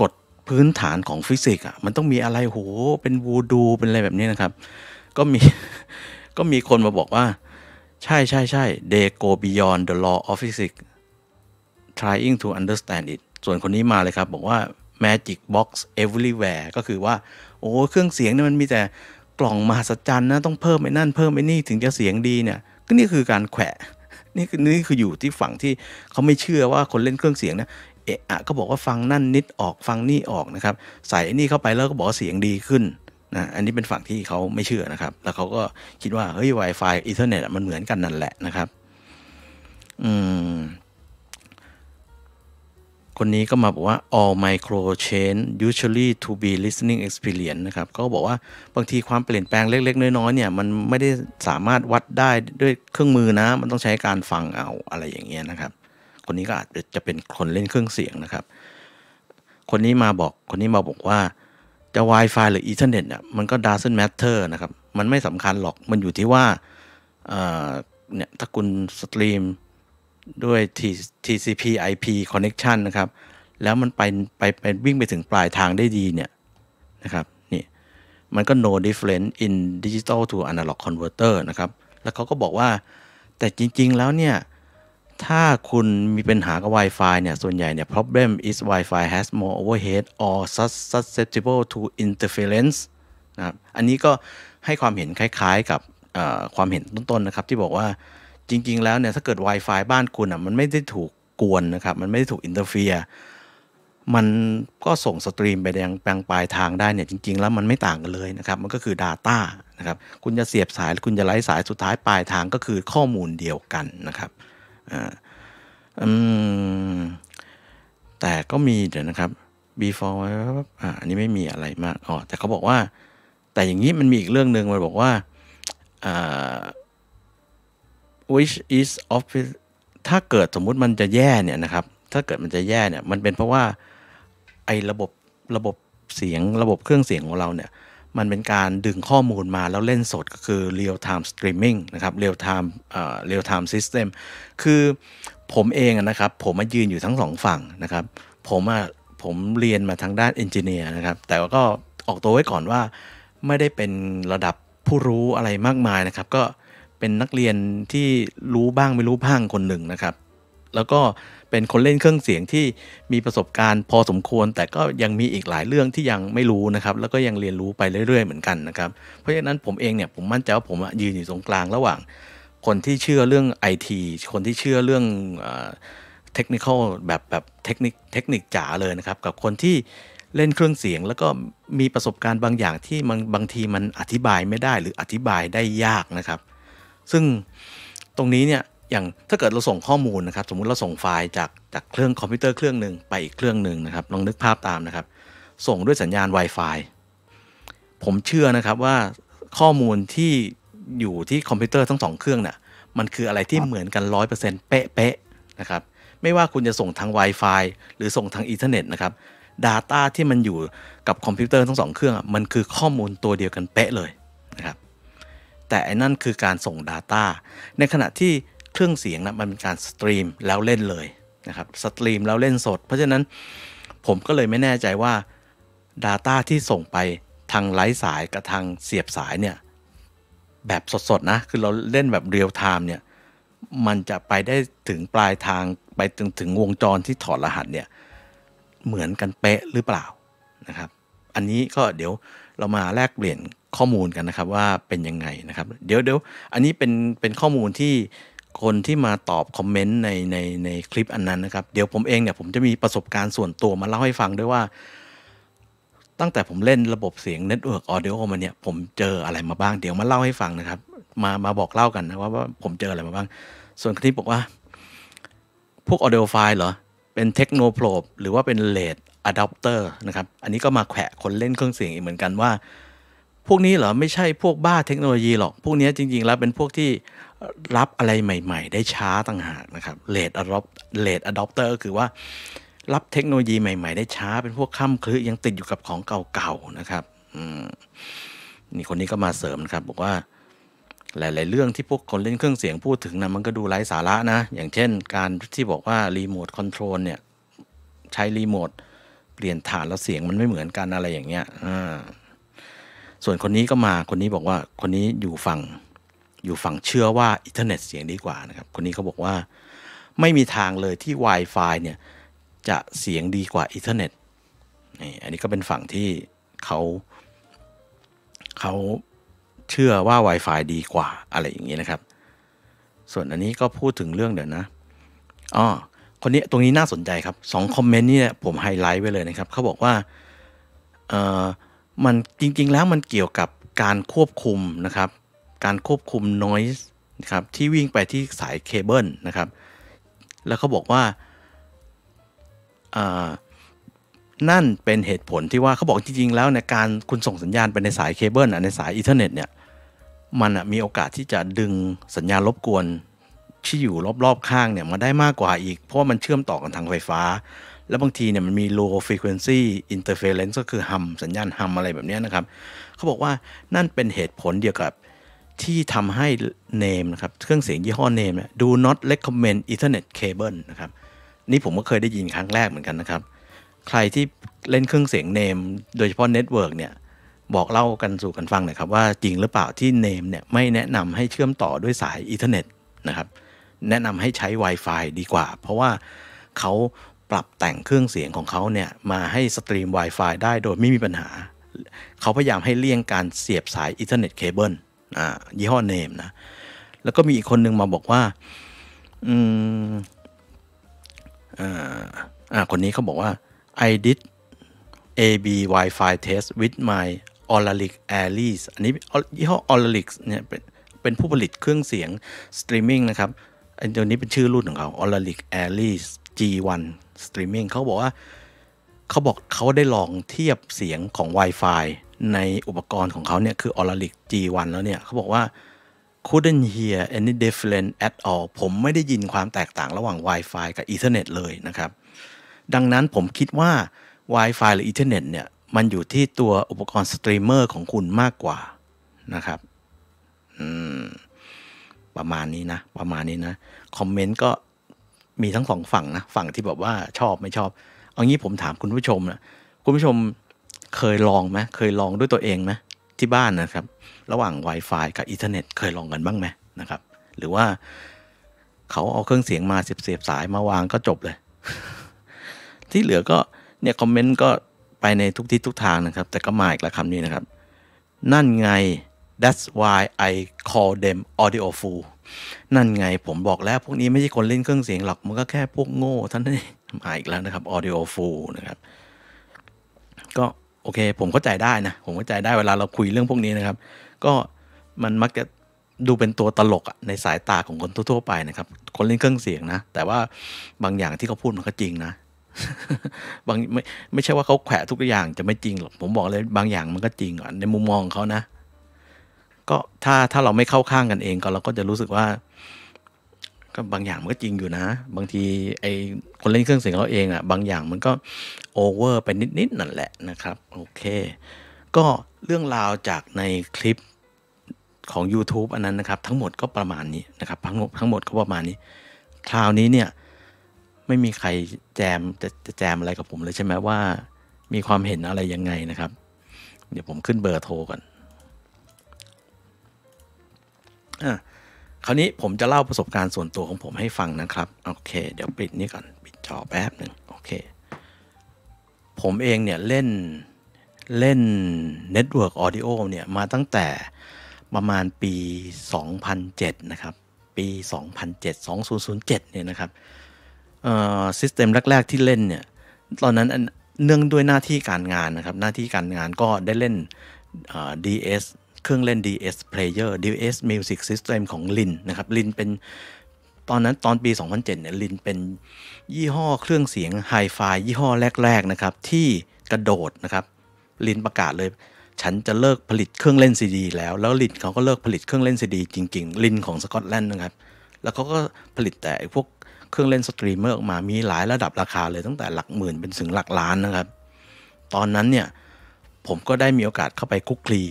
กฎพื้นฐานของฟิสิกส์อ่ะมันต้องมีอะไรโหเป็นวูดูเป็นอะไรแบบนี้นะครับก็มี ก็มีคนมาบอกว่าใช่ใช่ใช่ they go beyond the law of physics trying to understand it ส่วนคนนี้มาเลยครับบอกว่า magic box everywhere ก็คือว่าโอ้เครื่องเสียงเนี่ยมันมีแต่กล่องมหัศจรรย์นะต้องเพิ่มไอ้นั่นเพิ่มไอ้นี่ถึงจะเสียงดีเนี่ยก็นี่คือการแขวะนี่คือนี่คืออยู่ที่ฝั่งที่เขาไม่เชื่อว่าคนเล่นเครื่องเสียงนะเอะอะก็บอกว่าฟังนั่นนิดออกฟังนี่ออกนะครับใส่ไอ้นี่เข้าไปแล้วก็บอกเสียงดีขึ้นนะอันนี้เป็นฝั่งที่เขาไม่เชื่อนะครับแล้วเขาก็คิดว่าเฮ้ย Wi-Fi อินเทอร์เน็ตมันเหมือนกันนั่นแหละนะครับอืมคนนี้ก็มาบอกว่า all micro change usually to be listening experience นะครับก็บอกว่าบางทีความเปลี่ยนแปลงเล็กๆน้อยๆเนี่ยมันไม่ได้สามารถวัดได้ด้วยเครื่องมือนะมันต้องใช้การฟังเอาอะไรอย่างเงี้ยนะครับคนนี้ก็อาจจะเป็นคนเล่นเครื่องเสียงนะครับคนนี้มาบอกคนนี้มาบอกว่าจะ Wi-Fi หรือ Ethernet เนี่ยมันก็ doesn't matter นะครับมันไม่สำคัญหรอกมันอยู่ที่ว่าเนี่ยถ้าคุณสตรีมด้วย ที ซี พี ไอ พี connection นะครับแล้วมันไปไปไปวิ่งไปถึงปลายทางได้ดีเนี่ยนะครับนี่มันก็ no difference in digital to analog converter นะครับแล้วเขาก็บอกว่าแต่จริงๆแล้วเนี่ยถ้าคุณมีปัญหากับ Wi-Fi เนี่ยส่วนใหญ่เนี่ย problem is Wi-Fi has more overhead or susceptible to interference นะครับอันนี้ก็ให้ความเห็นคล้ายๆกับความเห็นต้นๆนะครับที่บอกว่าจริงๆแล้วเนี่ยถ้าเกิด Wi-Fi บ้านคุณอ่ะมันไม่ได้ถูกกวนนะครับมันไม่ได้ถูกอินเตอร์เฟียร์มันก็ส่งสตรีมไปยังแปลงปลายทางได้เนี่ยจริงๆแล้วมันไม่ต่างกันเลยนะครับมันก็คือ Data นะครับคุณจะเสียบสายคุณจะไร้สายสุดท้ายปลายทางก็คือข้อมูลเดียวกันนะครับอ่าอืมแต่ก็มีเดี๋ยวนะครับ before อ่าอันนี้ไม่มีอะไรมากอ๋อแต่เขาบอกว่าแต่อย่างนี้มันมีอีกเรื่องนึงมันบอกว่าอ่าwhich is of ถ้าเกิดสมมุติมันจะแย่เนี่ยนะครับถ้าเกิดมันจะแย่เนี่ยมันเป็นเพราะว่าไอ้ระบบระบบเสียงระบบเครื่องเสียงของเราเนี่ยมันเป็นการดึงข้อมูลมาแล้วเล่นสดก็คือ real time streaming นะครับ real time เอ่อ real time system คือผมเองนะครับผมมายืนอยู่ทั้งสองฝั่งนะครับผมอ่ะผมเรียนมาทางด้าน engineer นะครับแต่ว่าก็ออกตัวไว้ก่อนว่าไม่ได้เป็นระดับผู้รู้อะไรมากมายนะครับก็เป็นนักเรียนที่รู้บ้างไม่รู้บ้างคนหนึ่งนะครับแล้วก็เป็นคนเล่นเครื่องเสียงที่มีประสบการณ์พอสมควรแต่ก็ยังมีอีกหลายเรื่องที่ยังไม่รู้นะครับแล้วก็ยังเรียนรู้ไปเรื่อยๆเหมือนกันนะครับเพราะฉะนั้นผมเองเนี่ยผมมั่นใจว่าผมยืนอยู่ตรงกลางระหว่างคนที่เชื่อเรื่อง ไอ ที คนที่เชื่อเรื่องเทคนิคแบบแบบเทคนิคเทคนิคจ๋าเลยนะครับกับคนที่เล่นเครื่องเสียงแล้วก็มีประสบการณ์บางอย่างที่มันบางทีมันอธิบายไม่ได้หรืออธิบายได้ยากนะครับซึ่งตรงนี้เนี่ยอย่างถ้าเกิดเราส่งข้อมูลนะครับสมมุติเราส่งไฟล์จากจากเครื่องคอมพิวเตอร์เครื่องหนึ่งไปอีกเครื่องหนึ่งนะครับลองนึกภาพตามนะครับส่งด้วยสัญญาณ Wi-Fi ผมเชื่อนะครับว่าข้อมูลที่อยู่ที่คอมพิวเตอร์ทั้งสองเครื่องเนี่ยมันคืออะไรที่เหมือนกัน ร้อยเปอร์เซ็นต์ เป๊ะๆนะครับไม่ว่าคุณจะส่งทาง Wi-Fi หรือส่งทางอินเทอร์เน็ตนะครับ Data ที่มันอยู่กับคอมพิวเตอร์ทั้งสองเครื่องมันคือข้อมูลตัวเดียวกันเป๊ะเลยนะครับแต่ไอ้นั่นคือการส่ง Data ในขณะที่เครื่องเสียงนะมันเป็นการสตรีมแล้วเล่นเลยนะครับสตรีมแล้วเล่นสดเพราะฉะนั้นผมก็เลยไม่แน่ใจว่า Data ที่ส่งไปทางไร้สายกับทางเสียบสายเนี่ย แบบสดๆนะคือเราเล่นแบบเรียลไทม์เนี่ยมันจะไปได้ถึงปลายทางไปถึงถึงวงจรที่ถอดรหัสเนี่ยเหมือนกันเป๊ะหรือเปล่านะครับอันนี้ก็เดี๋ยวเรามาแลกเปลี่ยนข้อมูลกันนะครับว่าเป็นยังไงนะครับเดี๋ยวเดี๋ยวอันนี้เป็นเป็นข้อมูลที่คนที่มาตอบคอมเมนต์ในในในคลิปอันนั้นนะครับเดี๋ยวผมเองเนี่ยผมจะมีประสบการณ์ส่วนตัวมาเล่าให้ฟังด้วยว่าตั้งแต่ผมเล่นระบบเสียง Network Audio มาเนี่ยผมเจออะไรมาบ้างเดี๋ยวมาเล่าให้ฟังนะครับมามาบอกเล่ากันนะว่าว่าผมเจออะไรมาบ้างส่วนคลิปบอกว่าพวก Audio File เหรอเป็น Techno Probe หรือว่าเป็น Late Adapter นะครับอันนี้ก็มาแขวะคนเล่นเครื่องเสียงอีกเหมือนกันว่าพวกนี้เหรอไม่ใช่พวกบ้าเทคโนโลยีหรอกพวกนี้จริงๆแล้วเป็นพวกที่รับอะไรใหม่ๆได้ช้าต่างหากนะครับ Late Adopt Late Adapter ก็คือว่ารับเทคโนโลยีใหม่ๆได้ช้าเป็นพวกค่ำคลึยังติดอยู่กับของเก่าๆนะครับนี่คนนี้ก็มาเสริมนะครับบอกว่าหลายๆเรื่องที่พวกคนเล่นเครื่องเสียงพูดถึงนะมันก็ดูไร้สาระนะอย่างเช่นการที่บอกว่ารีโมทคอนโทรลเนี่ยใช้รีโมทเปลี่ยนฐานแล้วเสียงมันไม่เหมือนกันอะไรอย่างเงี้ยส่วนคนนี้ก็มาคนนี้บอกว่าคนนี้อยู่ฝั่งอยู่ฝั่งเชื่อว่าอินเทอร์เน็ตเสียงดีกว่านะครับคนนี้เขาบอกว่าไม่มีทางเลยที่ Wi-Fi เนี่ยจะเสียงดีกว่าอินเทอร์เน็ตนี่อันนี้ก็เป็นฝั่งที่เขาเขาเชื่อว่า Wi-Fi ดีกว่าอะไรอย่างนี้นะครับส่วนอันนี้ก็พูดถึงเรื่องเดี๋ยวนะอ๋อคนนี้ตรงนี้น่าสนใจครับสองคอมเมนต์นี่ผมไฮไลท์ไว้เลยนะครับเขาบอกว่าเอ่อมันจริงๆแล้วมันเกี่ยวกับการควบคุมนะครับการควบคุม noise นะครับที่วิ่งไปที่สายเคเบิลนะครับแล้วเขาบอกว่านั่นเป็นเหตุผลที่ว่าเขาบอกจริงๆแล้วในการคุณส่งสัญญาณไปในสายเคเบิลในสายอินเทอร์เน็ตเนี่ยมันมีโอกาสที่จะดึงสัญญาณรบกวนที่อยู่รอบๆข้างเนี่ยมาได้มากกว่าอีกเพราะว่ามันเชื่อมต่อกันทางไฟฟ้าแล้วบางทีเนี่ยมันมี low frequency interference ก็คือฮัมสัญญาณฮัมอะไรแบบนี้นะครับเขาบอกว่านั่นเป็นเหตุผลเดียวกับที่ทำให้เนมนะครับเครื่องเสียงยี่ห้อเนมเนี่ย do not recommend Ethernet cable นะครับนี่ผมก็เคยได้ยินครั้งแรกเหมือนกันนะครับใครที่เล่นเครื่องเสียงเนมโดยเฉพาะเน็ตเวิร์กเนี่ยบอกเล่ากันสู่กันฟังหน่อยครับว่าจริงหรือเปล่าที่เนมเนี่ยไม่แนะนำให้เชื่อมต่อด้วยสายอินเทอร์เน็ตนะครับแนะนำให้ใช้ Wi-Fi ดีกว่าเพราะว่าเขาปรับแต่งเครื่องเสียงของเขาเนี่ยมาให้สตรีม Wi-Fi ได้โดยไม่มีปัญหาเขาพยายามให้เลี่ยงการเสียบสายอินเทอร์เน็ตเคเบิลอ่ายี่ห้อเนมนะแล้วก็มีอีกคนนึงมาบอกว่าอืมอ่าคนนี้เขาบอกว่า I did เอ บี Wi-Fi test with my Auralic Aries อันนี้ยี่ห้อ Auralic เนี่ยเป็นเป็นผู้ผลิตเครื่องเสียงสตรีมมิ่งนะครับอันตัวนี้เป็นชื่อรุ่นของเขา Auralic Aries จี วัน Streaming เขาบอกว่าเขาบอกเขาได้ลองเทียบเสียงของ Wi-Fi ในอุปกรณ์ของเขาเนี่ยคือ Auralic จี วัน แล้วเนี่ยเขาบอกว่า couldn't hear any difference at all ผมไม่ได้ยินความแตกต่างระหว่าง Wi-Fi กับ Ethernet เลยนะครับดังนั้นผมคิดว่า Wi-Fi หรือ Ethernet เนี่ยมันอยู่ที่ตัวอุปกรณ์สตรีมเมอร์ของคุณมากกว่านะครับอืมประมาณนี้นะประมาณนี้นะคอมเมนต์ก็มีทั้งสองฝั่งนะฝั่งที่แบบว่าชอบไม่ชอบเอางี้ผมถามคุณผู้ชมนะคุณผู้ชมเคยลองไหมเคยลองด้วยตัวเองไหมที่บ้านนะครับระหว่าง Wi-Fi กับ Ethernet เคยลองกันบ้างไหมนะครับหรือว่าเขาเอาเครื่องเสียงมาเสียบสายมาวางก็จบเลย ที่เหลือก็เนี่ยคอมเมนต์ก็ไปในทุกทิศทุกทางนะครับแต่ก็มาอีกละคำนี้นะครับนั่นไง that's why I call them audio fool นั่นไงผมบอกแล้วพวกนี้ไม่ใช่คนเล่นเครื่องเสียงหรอกมันก็แค่พวกโง่ท่านนี่มาอีกแล้วนะครับ audio fool นะครับก็โอเคผมเข้าใจได้นะผมเข้าใจได้เวลาเราคุยเรื่องพวกนี้นะครับก็มันมักจะดูเป็นตัวตลกในสายตาของคนทั่วๆไปนะครับคนเล่นเครื่องเสียงนะแต่ว่าบางอย่างที่เขาพูดมันก็จริงนะบางไม่ไม่ใช่ว่าเขาแขวะทุกอย่างจะไม่จริงหรอกผมบอกเลยบางอย่างมันก็จริงในมุมมองเขานะก็ถ้าถ้าเราไม่เข้าข้างกันเองก็เราก็จะรู้สึกว่าก็บางอย่างมันก็จริงอยู่นะบางทีไอคนเล่นเครื่องเสียงเขาเองอ่ะบางอย่างมันก็โอเวอร์ไปนิดๆนั่นแหละนะครับโอเคก็เรื่องราวจากในคลิปของ YouTube อันนั้นนะครับทั้งหมดก็ประมาณนี้นะครับทั้งหมดทั้งหมดก็ประมาณนี้คราวนี้เนี่ยไม่มีใครแจมจะจะแจมอะไรกับผมเลยใช่ไหมว่ามีความเห็นอะไรยังไงนะครับเดี๋ยวผมขึ้นเบอร์โทรก่อน อ่ะคราวนี้ผมจะเล่าประสบการณ์ส่วนตัวของผมให้ฟังนะครับโอเคเดี๋ยวปิดนี่ก่อนปิดจอแป๊บหนึ่งโอเคผมเองเนี่ยเล่นเล่น Network Audio เนี่ยมาตั้งแต่ประมาณปีสองพันเจ็ดนะครับปีสองพันเจ็ด สองพันเจ็ดเนี่ยนะครับเอ่อซิสเต็มแรกๆที่เล่นเนี่ยตอนนั้นเนื่องด้วยหน้าที่การงานนะครับหน้าที่การงานก็ได้เล่น ดี เอส เครื่องเล่น ดี เอส Player ดี เอส Music System ของ Lin นะครับ Lin เป็นตอนนั้นตอนปีสองพันเจ็ดเนี่ย Lin เป็นยี่ห้อเครื่องเสียง Hi-Fi ยี่ห้อแรกๆนะครับที่กระโดดนะครับ Lin ประกาศเลยฉันจะเลิกผลิตเครื่องเล่น ซี ดี แล้วแล้ว Lin เขาก็เลิกผลิตเครื่องเล่น ซี ดี จริงๆ Lin ของสกอตแลนด์นะครับแล้วเขาก็ผลิตแต่พวกเครื่องเล่นสตรีมเมอร์ออกมามีหลายระดับราคาเลยตั้งแต่หลักหมื่นเป็นถึงหลักล้านนะครับตอนนั้นเนี่ยผมก็ได้มีโอกาสเข้าไปคุกคลี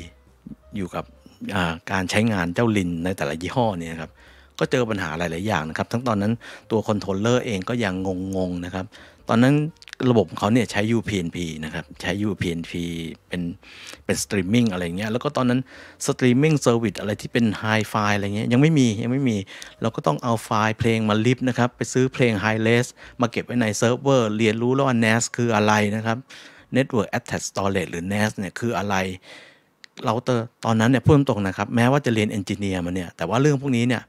อยู่กับการใช้งานเจ้าลินในแต่ละยี่ห้อเนี่ยครับก็เจอปัญหาหลายๆอย่างนะครับทั้งตอนนั้นตัวคอนโทรลเลอร์เองก็ยังงงๆนะครับตอนนั้นระบบเขาเนี่ยใช้ ยู พี เอ็น พี นะครับใช้ ยู พี เอ็น พี เป็นเป็นสตรีมมิ่งอะไรเงี้ยแล้วก็ตอนนั้นสตรีมมิ่งเซอร์วิสอะไรที่เป็นไฮไฟอะไรเงี้ยยังไม่มียังไม่มีเราก็ต้องเอาไฟล์เพลงมาลิฟต์นะครับไปซื้อเพลงไฮเลสมาเก็บไว้ในเซิร์ฟเวอร์เรียนรู้แล้วว่า เอ็น เอ เอส คืออะไรนะครับ Network Attached Storage หรือ เอ็น เอ เอส เนี่ยคืออะไรเราเตอร์ตอนนั้นเนี่ยพูดตรงๆนะครับแม้ว่าจะเรียนเอนจิเนียร์มาเนี่ยแต่ว่าเรื่องพวกนี้เนี่ย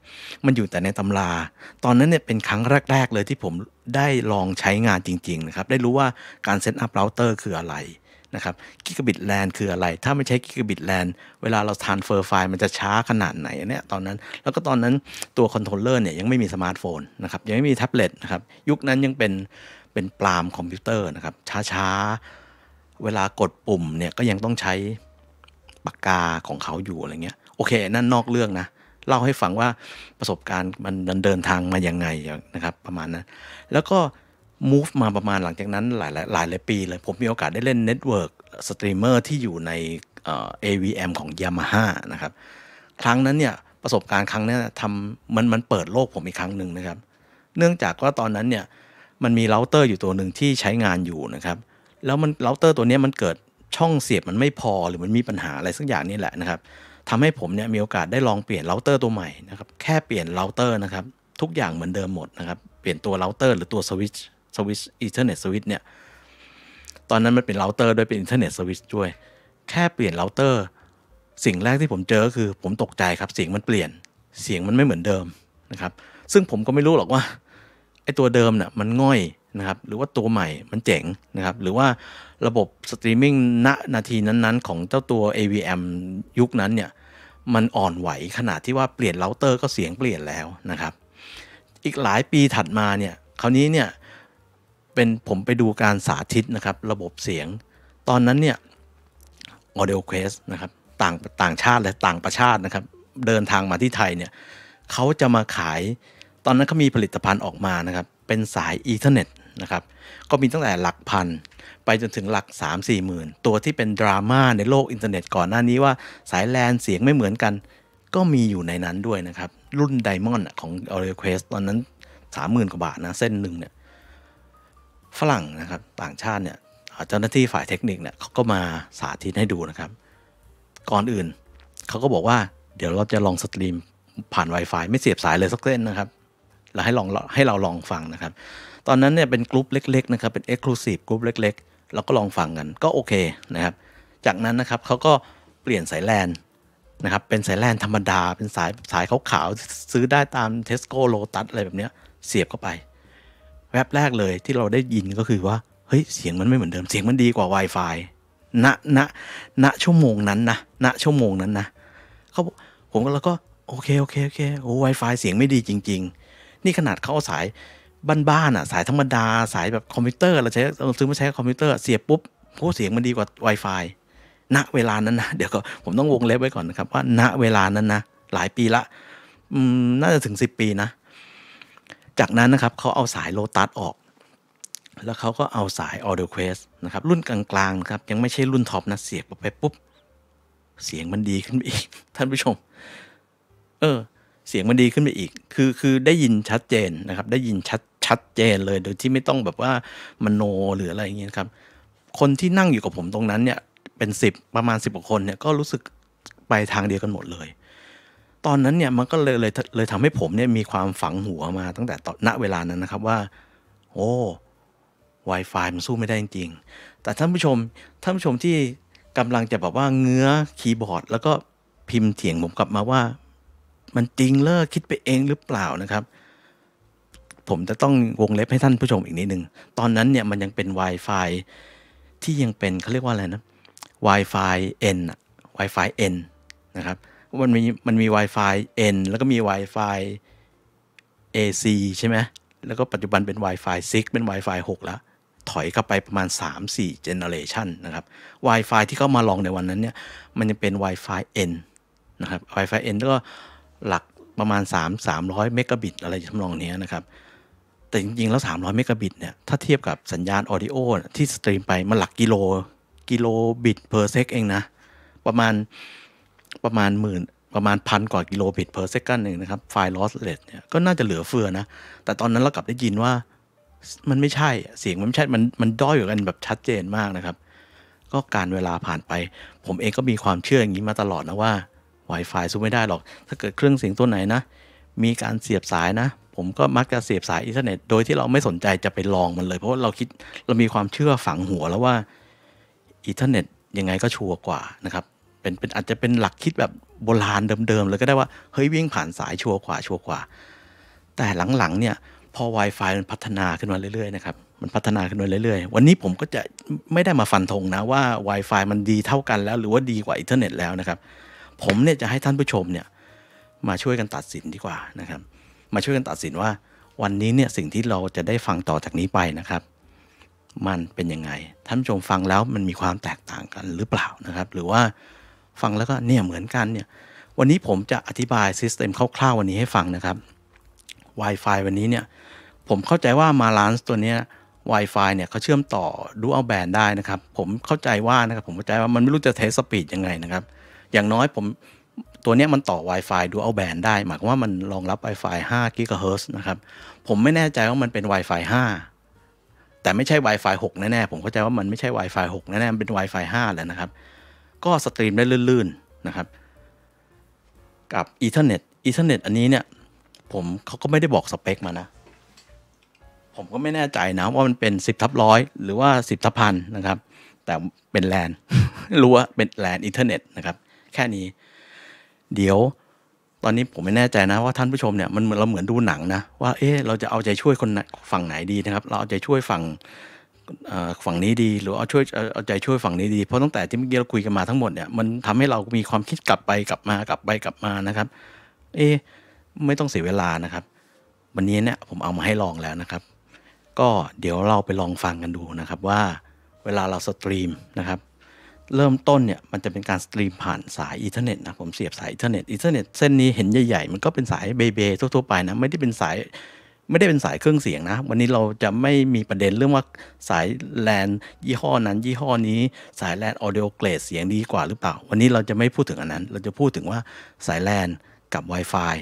มันอยู่แต่ในตำราตอนนั้นเนี่ยเป็นครั้งแรกๆเลยที่ผมได้ลองใช้งานจริงๆนะครับได้รู้ว่าการเซตอัพเราเตอร์คืออะไรนะครับกิกะบิตแลนคืออะไรถ้าไม่ใช้กิกะบิตแลนเวลาเราทรานสเฟอร์ไฟล์มันจะช้าขนาดไหนเนี่ยตอนนั้นแล้วก็ตอนนั้นตัวคอนโทรลเลอร์เนี่ยยังไม่มีสมาร์ทโฟนนะครับยังไม่มีแท็บเล็ตนะครับยุคนั้นยังเป็นเป็นปลามคอมพิวเตอร์นะครับช้าๆเวลากดปุ่มเนี่ยก็ยังต้องใช้ปากกาของเขาอยู่อะไรเงี้ยโอเคนั่นนอกเรื่องนะเล่าให้ฟังว่าประสบการณ์มันเดินทางมายังไงนะครับประมาณนั้นแล้วก็ move มาประมาณหลังจากนั้นหลายหลายหลายปีเลยผมมีโอกาสได้เล่น Network Streamer ที่อยู่ใน เอ วี เอ็ม ของ Yamaha นะครับครั้งนั้นเนี่ยประสบการณ์ครั้งนี้ทำมันมันเปิดโลกผมอีกครั้งหนึ่งนะครับเนื่องจากว่าตอนนั้นเนี่ยมันมีเราเตอร์อยู่ตัวหนึ่งที่ใช้งานอยู่นะครับแล้วมันเราเตอร์ตัวนี้มันเกิดช่องเสียบมันไม่พอหรือมันมีปัญหาอะไรสักอย่างนี่แหละนะครับทำให้ผมเนี่ยมีโอกาสได้ลองเปลี่ยนเราเตอร์ตัวใหม่นะครับแค่เปลี่ยนเราเตอร์นะครับทุกอย่างเหมือนเดิมหมดนะครับเปลี่ยนตัวเราเตอร์หรือตัวสวิตช์สวิตช์ Ethernet สวิตช์เนี่ยตอนนั้นมันเป็นเราเตอร์ด้วยเป็น Ethernet สวิตช์ด้วยแค่เปลี่ยนเราเตอร์สิ่งแรกที่ผมเจอคือผมตกใจครับเสียงมันเปลี่ยนเสียงมันไม่เหมือนเดิมนะครับซึ่งผมก็ไม่รู้หรอกว่าไอ้ตัวเดิมน่ะมันง่อยนะครับหรือว่าตัวใหม่มันเจ๋งนะครับหรือว่าระบบสตรีมมิ่งณนาทีนั้นๆของเจ้าตัว เอ วี เอ็ม ยุคนั้นเนี่ยมันอ่อนไหวขนาดที่ว่าเปลี่ยนเราเตอร์ก็เสียงเปลี่ยนแล้วนะครับอีกหลายปีถัดมาเนี่ยคราวนี้เนี่ยเป็นผมไปดูการสาธิตนะครับระบบเสียงตอนนั้นเนี่ย AudioQuest นะครับต่างต่างชาติและต่างประชาตินะครับเดินทางมาที่ไทยเนี่ยเขาจะมาขายตอนนั้นเขามีผลิตภัณฑ์ออกมานะครับเป็นสาย Ethernetนะครับก็มีตั้งแต่หลักพันไปจนถึงหลัก สามสี่ หมื่นตัวที่เป็นดราม่าในโลกอินเทอร์เน็ตก่อนหน้านี้ว่าสายแลนเสียงไม่เหมือนกันก็มีอยู่ในนั้นด้วยนะครับรุ่นไดมอนด์ของ AudioQuest ตอนนั้น สามหมื่น กว่าบาทนะเส้นหนึ่งเนี่ยฝรั่งนะครับต่างชาติเนี่ยเจ้าหน้าที่ฝ่ายเทคนิคเนี่ยเขาก็มาสาธิตให้ดูนะครับก่อนอื่นเขาก็บอกว่าเดี๋ยวเราจะลองสตรีมผ่าน Wi-Fi ไม่เสียบสายเลยสักเส้นนะครับเราให้ลองให้เราลองฟังนะครับตอนนั้นเนี่ยเป็นกลุ่มเล็กๆนะครับเป็น Exclusive กลุ่มเล็กๆเราก็ลองฟังกันก็โอเคนะครับจากนั้นนะครับเขาก็เปลี่ยนสายแลนนะครับเป็นสายแลนธรรมดาเป็นสายสายขาวๆซื้อได้ตาม Tesco Lotus อะไรแบบเนี้ยเสียบเข้าไปแวบแรกเลยที่เราได้ยินก็คือว่าเฮ้ยเสียงมันไม่เหมือนเดิมเสียงมันดีกว่า Wi-Fi ณ ณ ณ ชั่วโมงนั้นนะณชั่วโมงนั้นนะเขาผมก็เราก็โอเคโอเคโอเคโอ้ Wi-Fi เสียงไม่ดีจริงๆนี่ขนาดเขาเอาสายบ้านๆอ่ะสายธรรมดาสายแบบคอมพิวเตอร์เราใช้เราซื้อมาใช้คอมพิวเตอร์เสียบปุ๊บโหเสียงมันดีกว่า Wi-Fi ณเวลานั้นนะเดี๋ยวก็ผมต้องวงเล็บไว้ก่อนนะครับว่าณเวลานั้นนะหลายปีละอืมน่าจะถึงสิบปีนะจากนั้นนะครับเขาเอาสาย Lotus ออกแล้วเขาก็เอาสาย AudioQuest นะครับรุ่นกลางๆครับยังไม่ใช่รุ่นท็อปนะเสียบไปปุ๊บเสียงมันดีขึ้นไปอีกท่านผู้ชมเออเสียงมันดีขึ้นไปอีกคือคือได้ยินชัดเจนนะครับได้ยินชัดชัดเจนเลยโดยที่ไม่ต้องแบบว่ามโนหรืออะไรอย่างเงี้ยครับคนที่นั่งอยู่กับผมตรงนั้นเนี่ยเป็นสิบประมาณสิบกว่าคนเนี่ยก็รู้สึกไปทางเดียวกันหมดเลย ตอนนั้นเนี่ยมันก็เลยเลยเลยทำให้ผมเนี่ยมีความฝังหัวมาตั้งแต่ตอนณเวลานั้นนะครับว่าโอ้ Wi-Fi มันสู้ไม่ได้จริงๆแต่ท่านผู้ชมท่านผู้ชมที่กำลังจะแบบว่าเงื้อคีย์บอร์ดแล้วก็พิมพ์เถียงผมกลับมาว่ามันจริงเลิกคิดไปเองหรือเปล่านะครับผมจะต้องวงเล็บให้ท่านผู้ชมอีกนิดนึงตอนนั้นเนี่ยมันยังเป็น Wi-Fi ที่ยังเป็นเขาเรียกว่าอะไรนะ Wi-Fi N Wi-Fi N นะครับมันมีมันมี Wi-Fi N แล้วก็มี Wi-Fi เอ ซี ใช่ไหมแล้วก็ปัจจุบันเป็น Wi-Fi ซิกซ์ เป็น Wi-Fi หกแล้วถอยกลับไปประมาณ สามสี่ generation นะครับ Wi-Fi ที่เข้ามาลองในวันนั้นเนี่ยมันยังเป็น Wi-Fi N นะครับ Wi-Fi N ก็หลักประมาณสามร้อยเมกะบิตอะไรทำนองนี้นะครับแต่จริงๆแล้วสามร้อยเมกะบิตเนี่ยถ้าเทียบกับสัญญาณ Audio ที่สตรีมไปมันหลักกิโลกิโลบิต per sec เองนะประมาณประมาณหมื่นประมาณพันกว่ากิโลบิต per second หนึ่งนะครับไฟล์ lossless เนี่ยก็น่าจะเหลือเฟือนะแต่ตอนนั้นเรากลับได้ยินว่ามันไม่ใช่เสียงมันไม่ใช่มันมันด้อยกว่ากันแบบชัดเจนมากนะครับก็การเวลาผ่านไปผมเองก็มีความเชื่ออย่างนี้มาตลอดนะว่า Wi-Fi สู้ไม่ได้หรอกถ้าเกิดเครื่องเสียงตัวไหนนะมีการเสียบสายนะผมก็มักจะเสียบสาย Ethernet โดยที่เราไม่สนใจจะไปลองมันเลยเพราะเราคิดเรามีความเชื่อฝังหัวแล้วว่า Ethernet ยังไงก็ชัวร์กว่านะครับเป็นเป็นอาจจะเป็นหลักคิดแบบโบราณเดิมๆเลยก็ได้ว่าเฮ้ยวิ่งผ่านสายชัวร์กว่าชัวร์กว่าแต่หลังๆเนี่ยพอ Wi-Fi มันพัฒนาขึ้นมาเรื่อยๆนะครับมันพัฒนาขึ้นมาเรื่อยๆวันนี้ผมก็จะไม่ได้มาฟันธงนะว่า Wi-Fi มันดีเท่ากันแล้วหรือว่าดีกว่าอินเทอร์เน็ตแล้วนะครับผมเนี่ยจะให้ท่านผู้ชมเนี่ยมาช่วยกันตัดสินดีกว่านะครับมาช่วยกันตัดสินว่าวันนี้เนี่ยสิ่งที่เราจะได้ฟังต่อจากนี้ไปนะครับมันเป็นยังไงท่านผู้ชมฟังแล้วมันมีความแตกต่างกันหรือเปล่านะครับหรือว่าฟังแล้วก็เนี่ยเหมือนกันเนี่ยวันนี้ผมจะอธิบายซิสเต็มคร่าวๆวันนี้ให้ฟังนะครับ Wi-Fi วันนี้เนี่ยผมเข้าใจว่า Marantz ตัวเนี้ย Wi-Fi เนี่ยเขาเชื่อมต่อ Dual Band ได้นะครับผมเข้าใจว่านะครับผมเข้าใจว่ามันไม่รู้จะเทสสปีดยังไงนะครับอย่างน้อยผมตัวเนี้ยมันต่อ Wi-Fi Dual Band ได้หมายความว่ามันรองรับ Wi-Fi ห้า GHz นะครับผมไม่แน่ใจว่ามันเป็น Wi-Fi ห้าแต่ไม่ใช่ Wi-Fi หกแน่ๆผมเข้าใจว่ามันไม่ใช่ Wi-Fi หกแน่ๆมันเป็น Wi-Fi ห้าแหละนะครับก็สตรีมได้ลื่นๆนะครับกับ Ethernet Ethernet อันนี้เนี่ยผมเขาก็ไม่ได้บอกสเปคมานะผมก็ไม่แน่ใจนะว่ามันเป็น สิบทับหนึ่งร้อย หรือว่า สิบทับหนึ่งพัน นะครับแต่เป็นแลน รู้ว่าเป็นแลน Ethernet นะครับแค่นี้เดี๋ยวตอนนี้ผมไม่แน่ใจนะว่าท่านผู้ชมเนี่ยมันเหมือนเราเหมือนดูหนังนะว่าเอ๊ะเราจะเอาใจช่วยคนฝั่งไหนดีนะครับเราเอาใจช่วยฝั่งฝั่งนี้ดีหรือเอาช่วยเอาใจช่วยฝั่งนี้ดีเพราะตั้งแต่ที่เมื่อกี้เราคุยกันมาทั้งหมดเนี่ยมันทำให้เรามีความคิดกลับไปกลับมากลับไปกลับมานะครับเอ๊ะไม่ต้องเสียเวลานะครับวันนี้เนี่ยผมเอามาให้ลองแล้วนะครับก็เดี๋ยวเราไปลองฟังกันดูนะครับว่าเวลาเราสตรีมนะครับเริ่มต้นเนี่ยมันจะเป็นการสตรีมผ่านสายอินเทอร์เน็ตนะผมเสียบสายอินเทอร์เน็ตอินเทอร์เน็ตเส้นนี้เห็นใหญ่ๆมันก็เป็นสายเบเบทั่วๆไปนะไม่ได้เป็นสายไม่ได้เป็นสายเครื่องเสียงนะวันนี้เราจะไม่มีประเด็นเรื่องว่าสายแลนยี่ห้อนั้นยี่ห้อนี้สายแลนออดิโอเกรดเสียงดีกว่าหรือเปล่าวันนี้เราจะไม่พูดถึงอันนั้นเราจะพูดถึงว่าสายแลนกับ Wi-Fi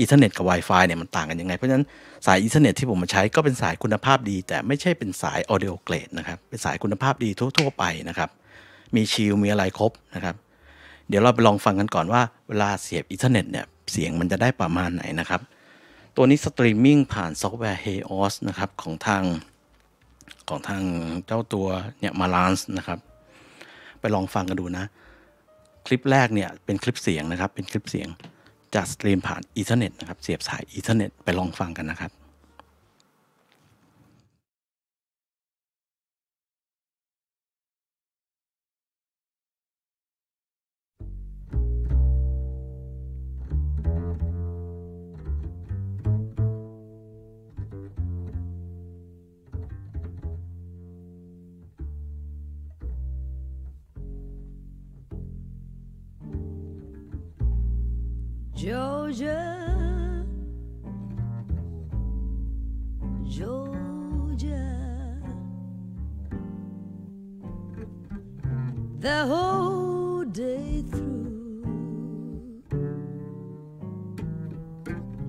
อินเทอร์เน็ตกับ Wi-Fi เนี่ยมันต่างกันยังไงเพราะฉะนั้นสายอินเทอร์เน็ตที่ผมมาใช้ก็เป็นสายคุณภาพดีแต่ไม่ใช่เป็นสายออดิโอเกรดนะครับเป็นสายคุณภาพดีทั่วๆไปนะครับมีชิลมีอะไรครบนะครับเดี๋ยวเราไปลองฟังกันก่อนว่าเวลาเสียบอินเทอร์เน็ตเนี่ยเสียงมันจะได้ประมาณไหนนะครับตัวนี้สตรีมมิ่งผ่านซอฟต์แวร์ เอ โอ เอส นะครับของทางของทางเจ้าตัวเนี่ย Marantz นะครับไปลองฟังกันดูนะคลิปแรกเนี่ยเป็นคลิปเสียงนะครับเป็นคลิปเสียงจะสตรีมผ่านอินเทอร์เน็ตนะครับเสียบสายอินเทอร์เน็ตไปลองฟังกันนะครับGeorgia, Georgia, the whole day through,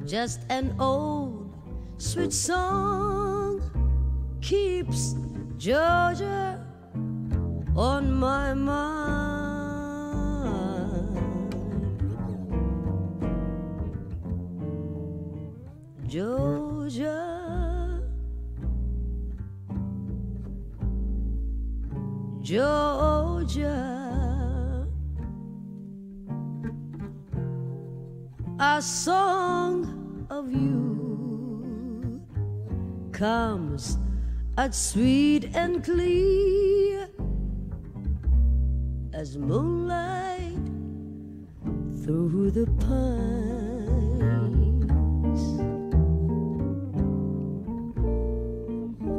just an old sweet song keeps Georgia on my mind. Georgia, Georgia, a song of you comes as sweet and clear as moonlight through the pines.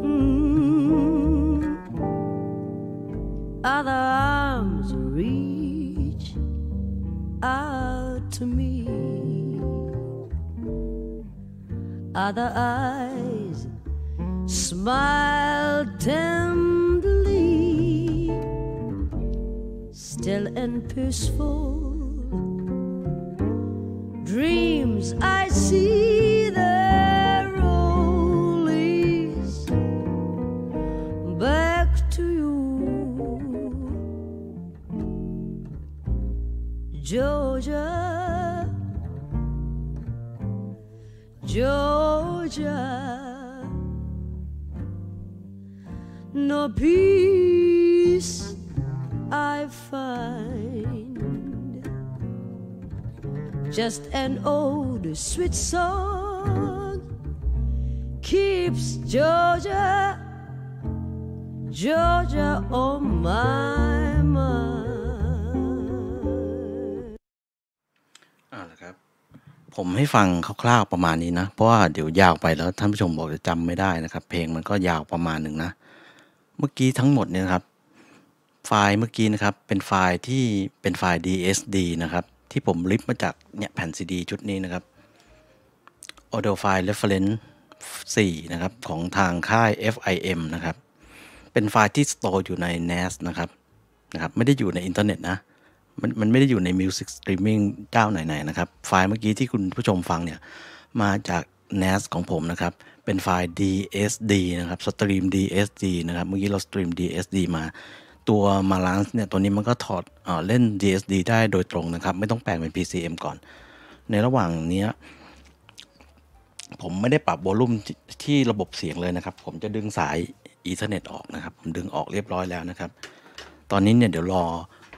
Mm. Other arms reach out to me, other eyes smile tenderly, still and peaceful dreams I see there rollies back to you, Georgia, Georgia. No peace I find, just an old sweet song keeps Georgia, Georgia on my mind. อ่ะครับผมให้ฟังคร่าวๆประมาณนี้นะเพราะว่าเดี๋ยวยาวไปแล้วท่านผู้ชมบอกจะจำไม่ได้นะครับเพลงมันก็ยาวประมาณหนึ่งนะเมื่อกี้ทั้งหมดเนี่ยนะครับไฟล์เมื่อกี้นะครับเป็นไฟล์ที่เป็นไฟล์ ดี เอส ดี นะครับที่ผมลิฟต์มาจากเนี่ยแผ่น ซี ดี ชุดนี้นะครับ Audio File Reference สี่นะครับของทางค่าย เอฟ ไอ เอ็ม นะครับเป็นไฟล์ที่ store อยู่ใน เอ็น เอ เอส นะครับนะครับไม่ได้อยู่ในอินเทอร์เน็ตนะมันมันไม่ได้อยู่ใน Music Streaming เจ้าไหนๆนะครับไฟล์เมื่อกี้ที่คุณผู้ชมฟังเนี่ยมาจาก เอ็น เอ เอส ของผมนะครับเป็นไฟล์ ดี เอส ดี นะครับ Stream ดี เอส ดี นะครับเมื่อกี้เรา Stream ดี เอส ดี มาตัว Marantz เนี่ยตัวนี้มันก็ถอดเอ่อเล่น ดี เอส ดี ได้โดยตรงนะครับไม่ต้องแปลงเป็น พี ซี เอ็ม ก่อนในระหว่างเนี้ยผมไม่ได้ปรับวอลลุ่มที่ระบบเสียงเลยนะครับผมจะดึงสาย Ethernet ออกนะครับผมดึงออกเรียบร้อยแล้วนะครับตอนนี้เนี่ยเดี๋ยวรอ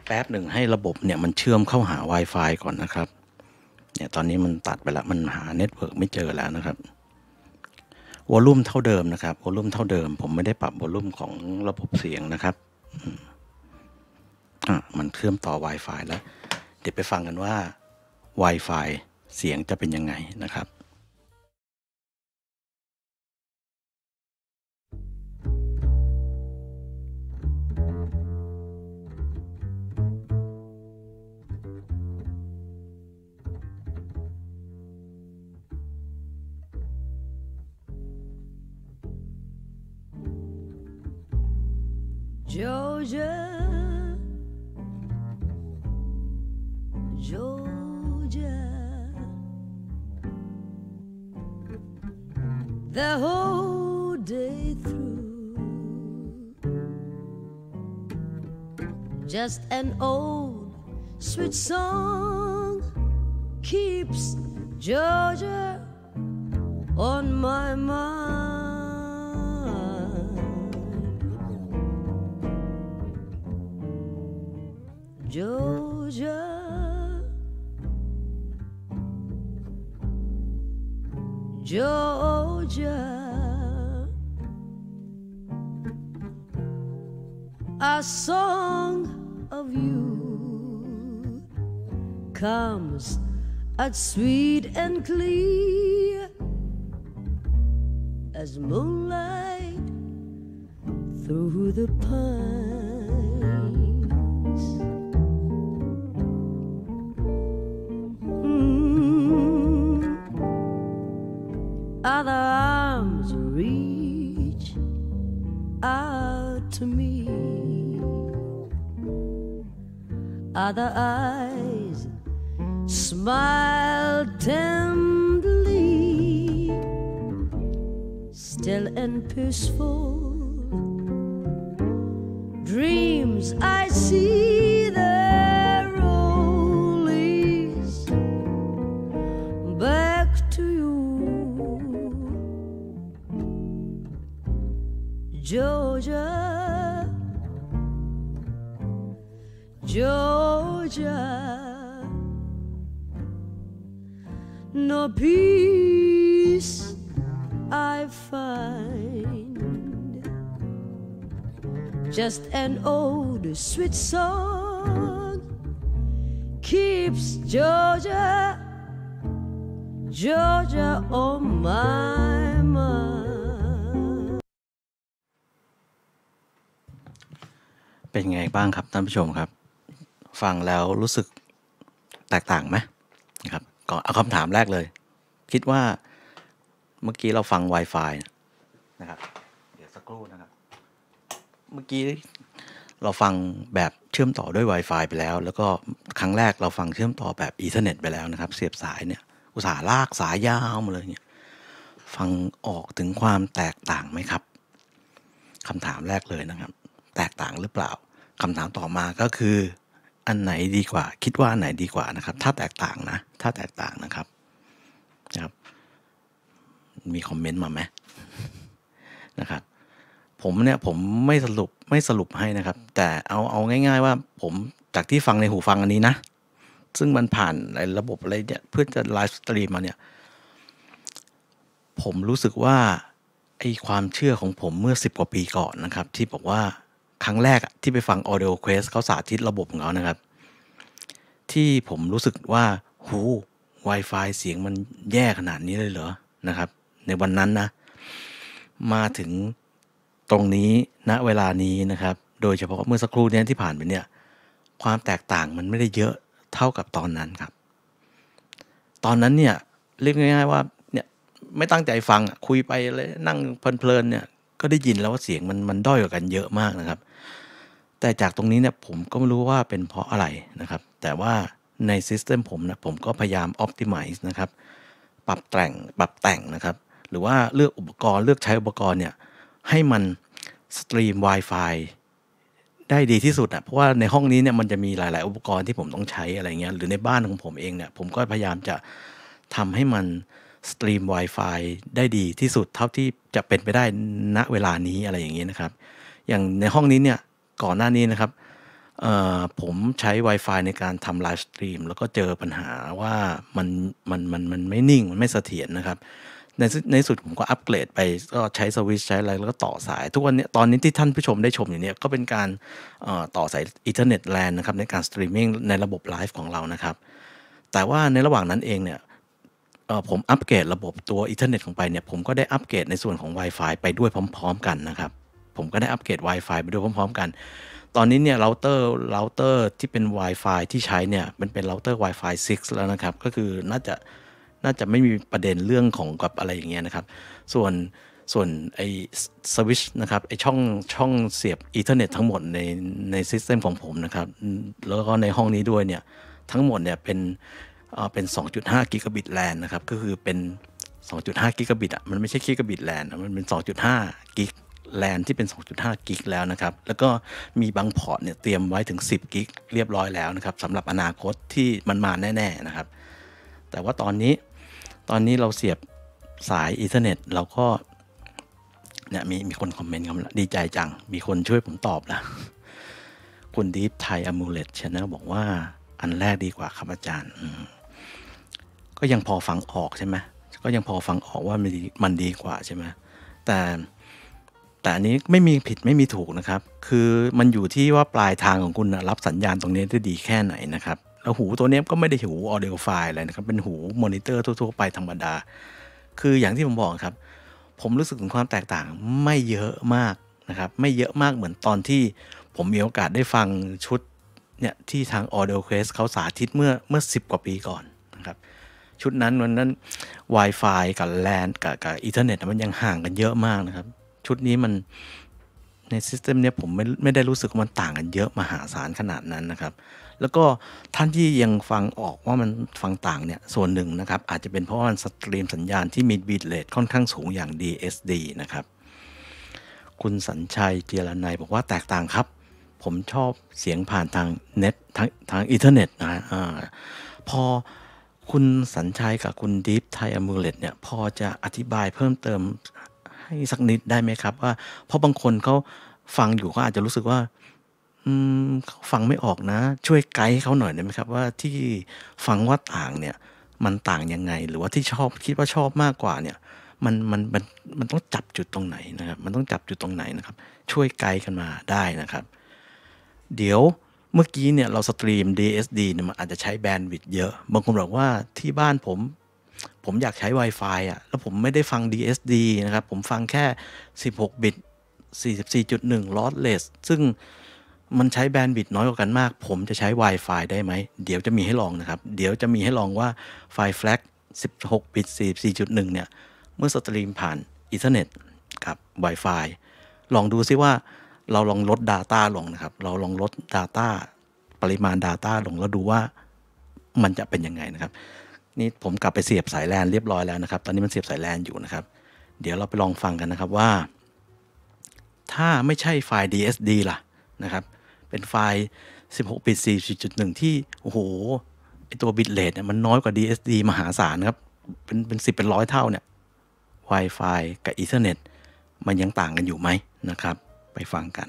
แป๊บหนึ่งให้ระบบเนี่ยมันเชื่อมเข้าหา Wi-Fi ก่อนนะครับเนี่ยตอนนี้มันตัดไปแล้วมันหาเน็ตเวิร์กไม่เจอแล้วนะครับวอลลุ่มเท่าเดิมนะครับวอลลุ่มเท่าเดิมผมไม่ได้ปรับวอลลุ่มของระบบเสียงนะครับอ่ะมันเชื่อมต่อ Wi-Fi แล้วเดี๋ยวไปฟังกันว่า Wi-Fi เสียงจะเป็นยังไงนะครับGeorgia, Georgia, the whole day through, just an old sweet song keeps Georgia on my mind.Georgia, Georgia, a song of you comes as sweet and clear as moonlight through the pines.Other arms reach out to me, other eyes smile tenderly, still and peaceful dreams I see there rollies back to you. Georgia, nor peace I find, just an old sweet song keeps Georgia, Georgia on my mind. เป็นไงบ้างครับท่านผู้ชมครับฟังแล้วรู้สึกแตกต่างไหมนะครับก่อนเอาคำถามแรกเลยคิดว่าเมื่อกี้เราฟัง Wi-Fi นะครับเดี๋ยวสักครู่นะครับเมื่อกี้เราฟังแบบเชื่อมต่อด้วย Wi-Fi ไปแล้วแล้วก็ครั้งแรกเราฟังเชื่อมต่อแบบ Ethernet ไปแล้วนะครับเสียบสายเนี่ยอุตส่าห์ลากสายยาวมาเลยเนี่ยฟังออกถึงความแตกต่างไหมครับคำถามแรกเลยนะครับแตกต่างหรือเปล่าคำถามต่อมาก็คืออันไหนดีกว่าคิดว่าอันไหนดีกว่านะครับถ้าแตกต่างนะถ้าแตกต่างนะครับนะครับมีคอมเมนต์มาไหมนะครับผมเนี่ยผมไม่สรุปไม่สรุปให้นะครับแต่เอาเอาง่ายๆว่าผมจากที่ฟังในหูฟังอันนี้นะซึ่งมันผ่านระบบอะไรเนี่ยเพื่อจะไลฟ์สตรีมมาเนี่ยผมรู้สึกว่าไอความเชื่อของผมเมื่อสิบกว่าปีก่อนนะครับที่บอกว่าครั้งแรกที่ไปฟัง AudioQuest เขาสาธิตระบบของเขานะครับที่ผมรู้สึกว่าหู Wi-Fi เสียงมันแย่ขนาดนี้เลยเหรอนะครับในวันนั้นนะมาถึงตรงนี้ณเวลานี้นะครับโดยเฉพาะเมื่อสักครู่นี้ที่ผ่านไปเนี่ยความแตกต่างมันไม่ได้เยอะเท่ากับตอนนั้นครับตอนนั้นเนี่ยเรียกง่ายๆว่าเนี่ยไม่ตั้งใจฟังคุยไปเลยนั่งเพลินๆเนี่ยก็ได้ยินแล้วว่าเสียงมันมันด้อยกว่ากันเยอะมากนะครับแต่จากตรงนี้เนี่ยผมก็ไม่รู้ว่าเป็นเพราะอะไรนะครับแต่ว่าในซิสเต็มผมนะผมก็พยายามออพติไมซ์นะครับปรับแต่งปรับแต่งนะครับหรือว่าเลือกอุปกรณ์เลือกใช้อุปกรณ์เนี่ยให้มันสตรีม Wi-Fi ได้ดีที่สุดอ่ะเพราะว่าในห้องนี้เนี่ยมันจะมีหลายๆอุปกรณ์ที่ผมต้องใช้อะไรเงี้ยหรือในบ้านของผมเองเนี่ยผมก็พยายามจะทำให้มันสตรีม Wi-Fi ได้ดีที่สุดเท่าที่จะเป็นไปได้ณเวลานี้อะไรอย่างนี้นะครับอย่างในห้องนี้เนี่ยก่อนหน้านี้นะครับผมใช้ Wi-Fi ในการทำไลฟ์สตรีมแล้วก็เจอปัญหาว่ามันมันมันมันไม่นิ่งมันไม่เสถียรนะครับในในสุดผมก็อัปเกรดไปก็ใช้สวิตช์ใช้อะไรแล้วก็ต่อสายทุกวันนี้ตอนนี้ที่ท่านผู้ชมได้ชมอยู่เนี่ยก็เป็นการต่อสาย Ethernet LAN นะครับในการสตรีมมิ่งในระบบไลฟ์ของเรานะครับแต่ว่าในระหว่างนั้นเองเนี่ยผมอัปเกรดระบบตัวอินเทอร์เน็ตของไปเนี่ยผมก็ได้อัปเกรดในส่วนของ Wi-Fi ไปด้วยพร้อมๆกันนะครับผมก็ได้อัปเกรด Wi-Fi ไปด้วยพร้อมๆกันตอนนี้เนี่ยเราเตอร์เราเตอร์ที่เป็น Wi-Fi ที่ใช้เนี่ยมันเป็นเราเตอร์ Wi-Fi ซิกซ์แล้วนะครับก็คือน่าจะน่าจะไม่มีประเด็นเรื่องของกับอะไรอย่างเงี้ยนะครับส่วนส่วนไอ้สวิตช์นะครับไอ้ช่องช่องเสียบอินเทอร์เน็ตทั้งหมดในในซิสเต็มของผมนะครับแล้วก็ในห้องนี้ด้วยเนี่ยทั้งหมดเนี่ยเป็นเป็น สองจุดห้า กิกะบิตแลนนะครับก็คือเป็น สองจุดห้า กิกะบิตอ่ะมันไม่ใช่กิกะบิตแลนมันเป็น สองจุดห้า กิกแลนที่เป็น สองจุดห้า กิกแล้วนะครับแล้วก็มีบางพอร์ตเนี่ยเตรียมไว้ถึงสิบกิกเรียบร้อยแล้วนะครับสำหรับอนาคตที่มันมาแน่ๆนะครับแต่ว่าตอนนี้ตอนนี้เราเสียบสายอินเทอร์เน็ตเราก็เนี่ยมีมีคนคอมเมนต์ครับดีใจจังมีคนช่วยผมตอบแล้วคุณดีฟไทยอมูเลตชาแนลบอกว่าอันแรกดีกว่าครับอาจารย์ก็ยังพอฟังออกใช่ไหมก็ยังพอฟังออกว่ามันดีมันดีกว่าใช่ไหมแต่แต่อันนี้ไม่มีผิดไม่มีถูกนะครับคือมันอยู่ที่ว่าปลายทางของคุณนะรับสัญญาณตรงนี้ได้ดีแค่ไหนนะครับแล้วหูตัวนี้ก็ไม่ได้หูออดิโอไฟล์อะไรนะครับเป็นหูมอนิเตอร์ทั่วๆไปธรรมดาคืออย่างที่ผมบอกครับผมรู้สึกถึงความแตกต่างไม่เยอะมากนะครับไม่เยอะมากเหมือนตอนที่ผมมีโอกาสได้ฟังชุดเนี่ยที่ทาง AudioQuest เขาสาธิตเมื่อเมื่อสิบกว่าปีก่อนนะครับชุดนั้นวันนั้น Wi-Fi กับ แลน กับกับอินเทอร์เน็ตมันยังห่างกันเยอะมากนะครับชุดนี้มันในซิสเต็มเนี้ยผมไม่ไม่ได้รู้สึกว่ามันต่างกันเยอะมหาศาลขนาดนั้นนะครับแล้วก็ท่านที่ยังฟังออกว่ามันฟังต่างเนี่ยส่วนหนึ่งนะครับอาจจะเป็นเพราะว่ามันสตรีมสัญญาณที่มีบิตเรทค่อนข้างสูงอย่าง ดี เอส ดี นะครับคุณสัญชัยเจียรนัยบอกว่าแตกต่างครับผมชอบเสียงผ่านทางเน็ตทางทางอินเทอร์เน็ตนะอ่าพอคุณสัญชัยกับคุณดีฟไทยอมูเลตเนี่ยพอจะอธิบายเพิ่มเติมให้สักนิดได้ไหมครับว่าเพราะบางคนเขาฟังอยู่ก็อาจจะรู้สึกว่า อืมเขาฟังไม่ออกนะช่วยไกด์เขาหน่อยได้ไหมครับว่าที่ฟังว่าต่างเนี่ยมันต่างยังไงหรือว่าที่ชอบคิดว่าชอบมากกว่าเนี่ยมันมันมันมันต้องจับจุดตรงไหนนะครับมันต้องจับจุดตรงไหนนะครับช่วยไกด์กันมาได้นะครับเดี๋ยวเมื่อกี้เนี่ยเราสตรีม ดี เอส ดี เนี่ยมันอาจจะใช้แบนด์วิดต์เยอะบางคนบอกว่าที่บ้านผมผมอยากใช้ Wi-Fi อ่ะแล้วผมไม่ได้ฟัง ดี เอส ดี นะครับผมฟังแค่สิบหกบิต สี่สิบสี่จุดหนึ่ง ลอสเลสซึ่งมันใช้แบนด์วิดต์น้อยกว่ากันมากผมจะใช้ Wi-Fi ได้ไหมเดี๋ยวจะมีให้ลองนะครับเดี๋ยวจะมีให้ลองว่าไฟ เฟลค สิบหกบิต สี่สิบสี่จุดหนึ่ง เนี่ยเมื่อสตรีมผ่าน Ethernet กับ Wi-Fi ลองดูซิว่าเราลองลด Data ลงนะครับเราลองลด Data ปริมาณ Data ลงแล้วดูว่ามันจะเป็นยังไงนะครับนี่ผมกลับไปเสียบสายแลนเรียบร้อยแล้วนะครับตอนนี้มันเสียบสายแลนอยู่นะครับเดี๋ยวเราไปลองฟังกันนะครับว่าถ้าไม่ใช่ไฟล์ ดี เอส ดี ล่ะนะครับเป็นไฟล์ สิบหก บิต สี่สิบจุดหนึ่ง ที่โอ้โหไอตัวบิตเรทเนี่ยมันน้อยกว่า ดี เอส ดี มหาศาลครับเป็นเป็นสิบเป็นร้อยเท่าเนี่ย Wi-Fi กับ Ethernet มันยังต่างกันอยู่ไหมนะครับไปฟังกัน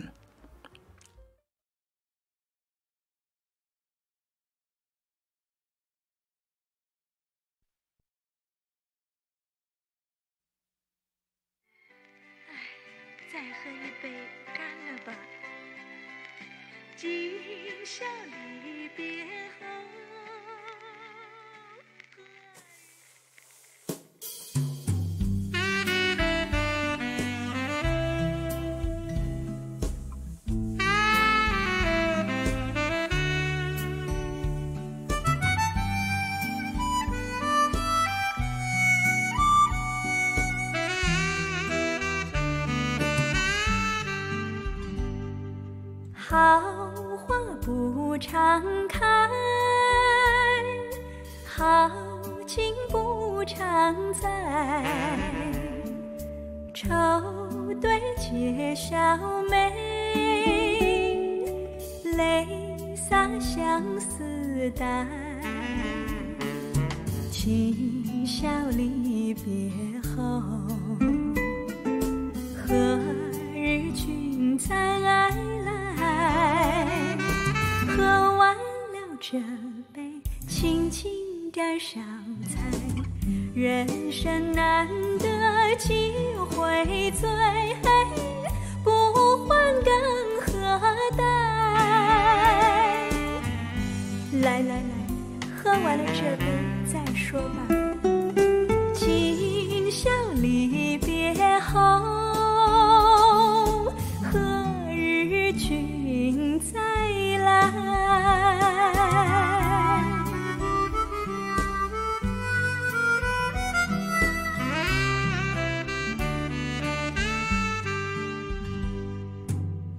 桃花不常开，好景不常在。愁对解笑眉，泪洒相思带。今宵离别后，何日君再来？喝完了这杯，轻轻点上菜。人生难得几回醉，不欢更何待？来来来，喝完了这杯再说吧。今宵离别后。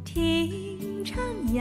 听唱阳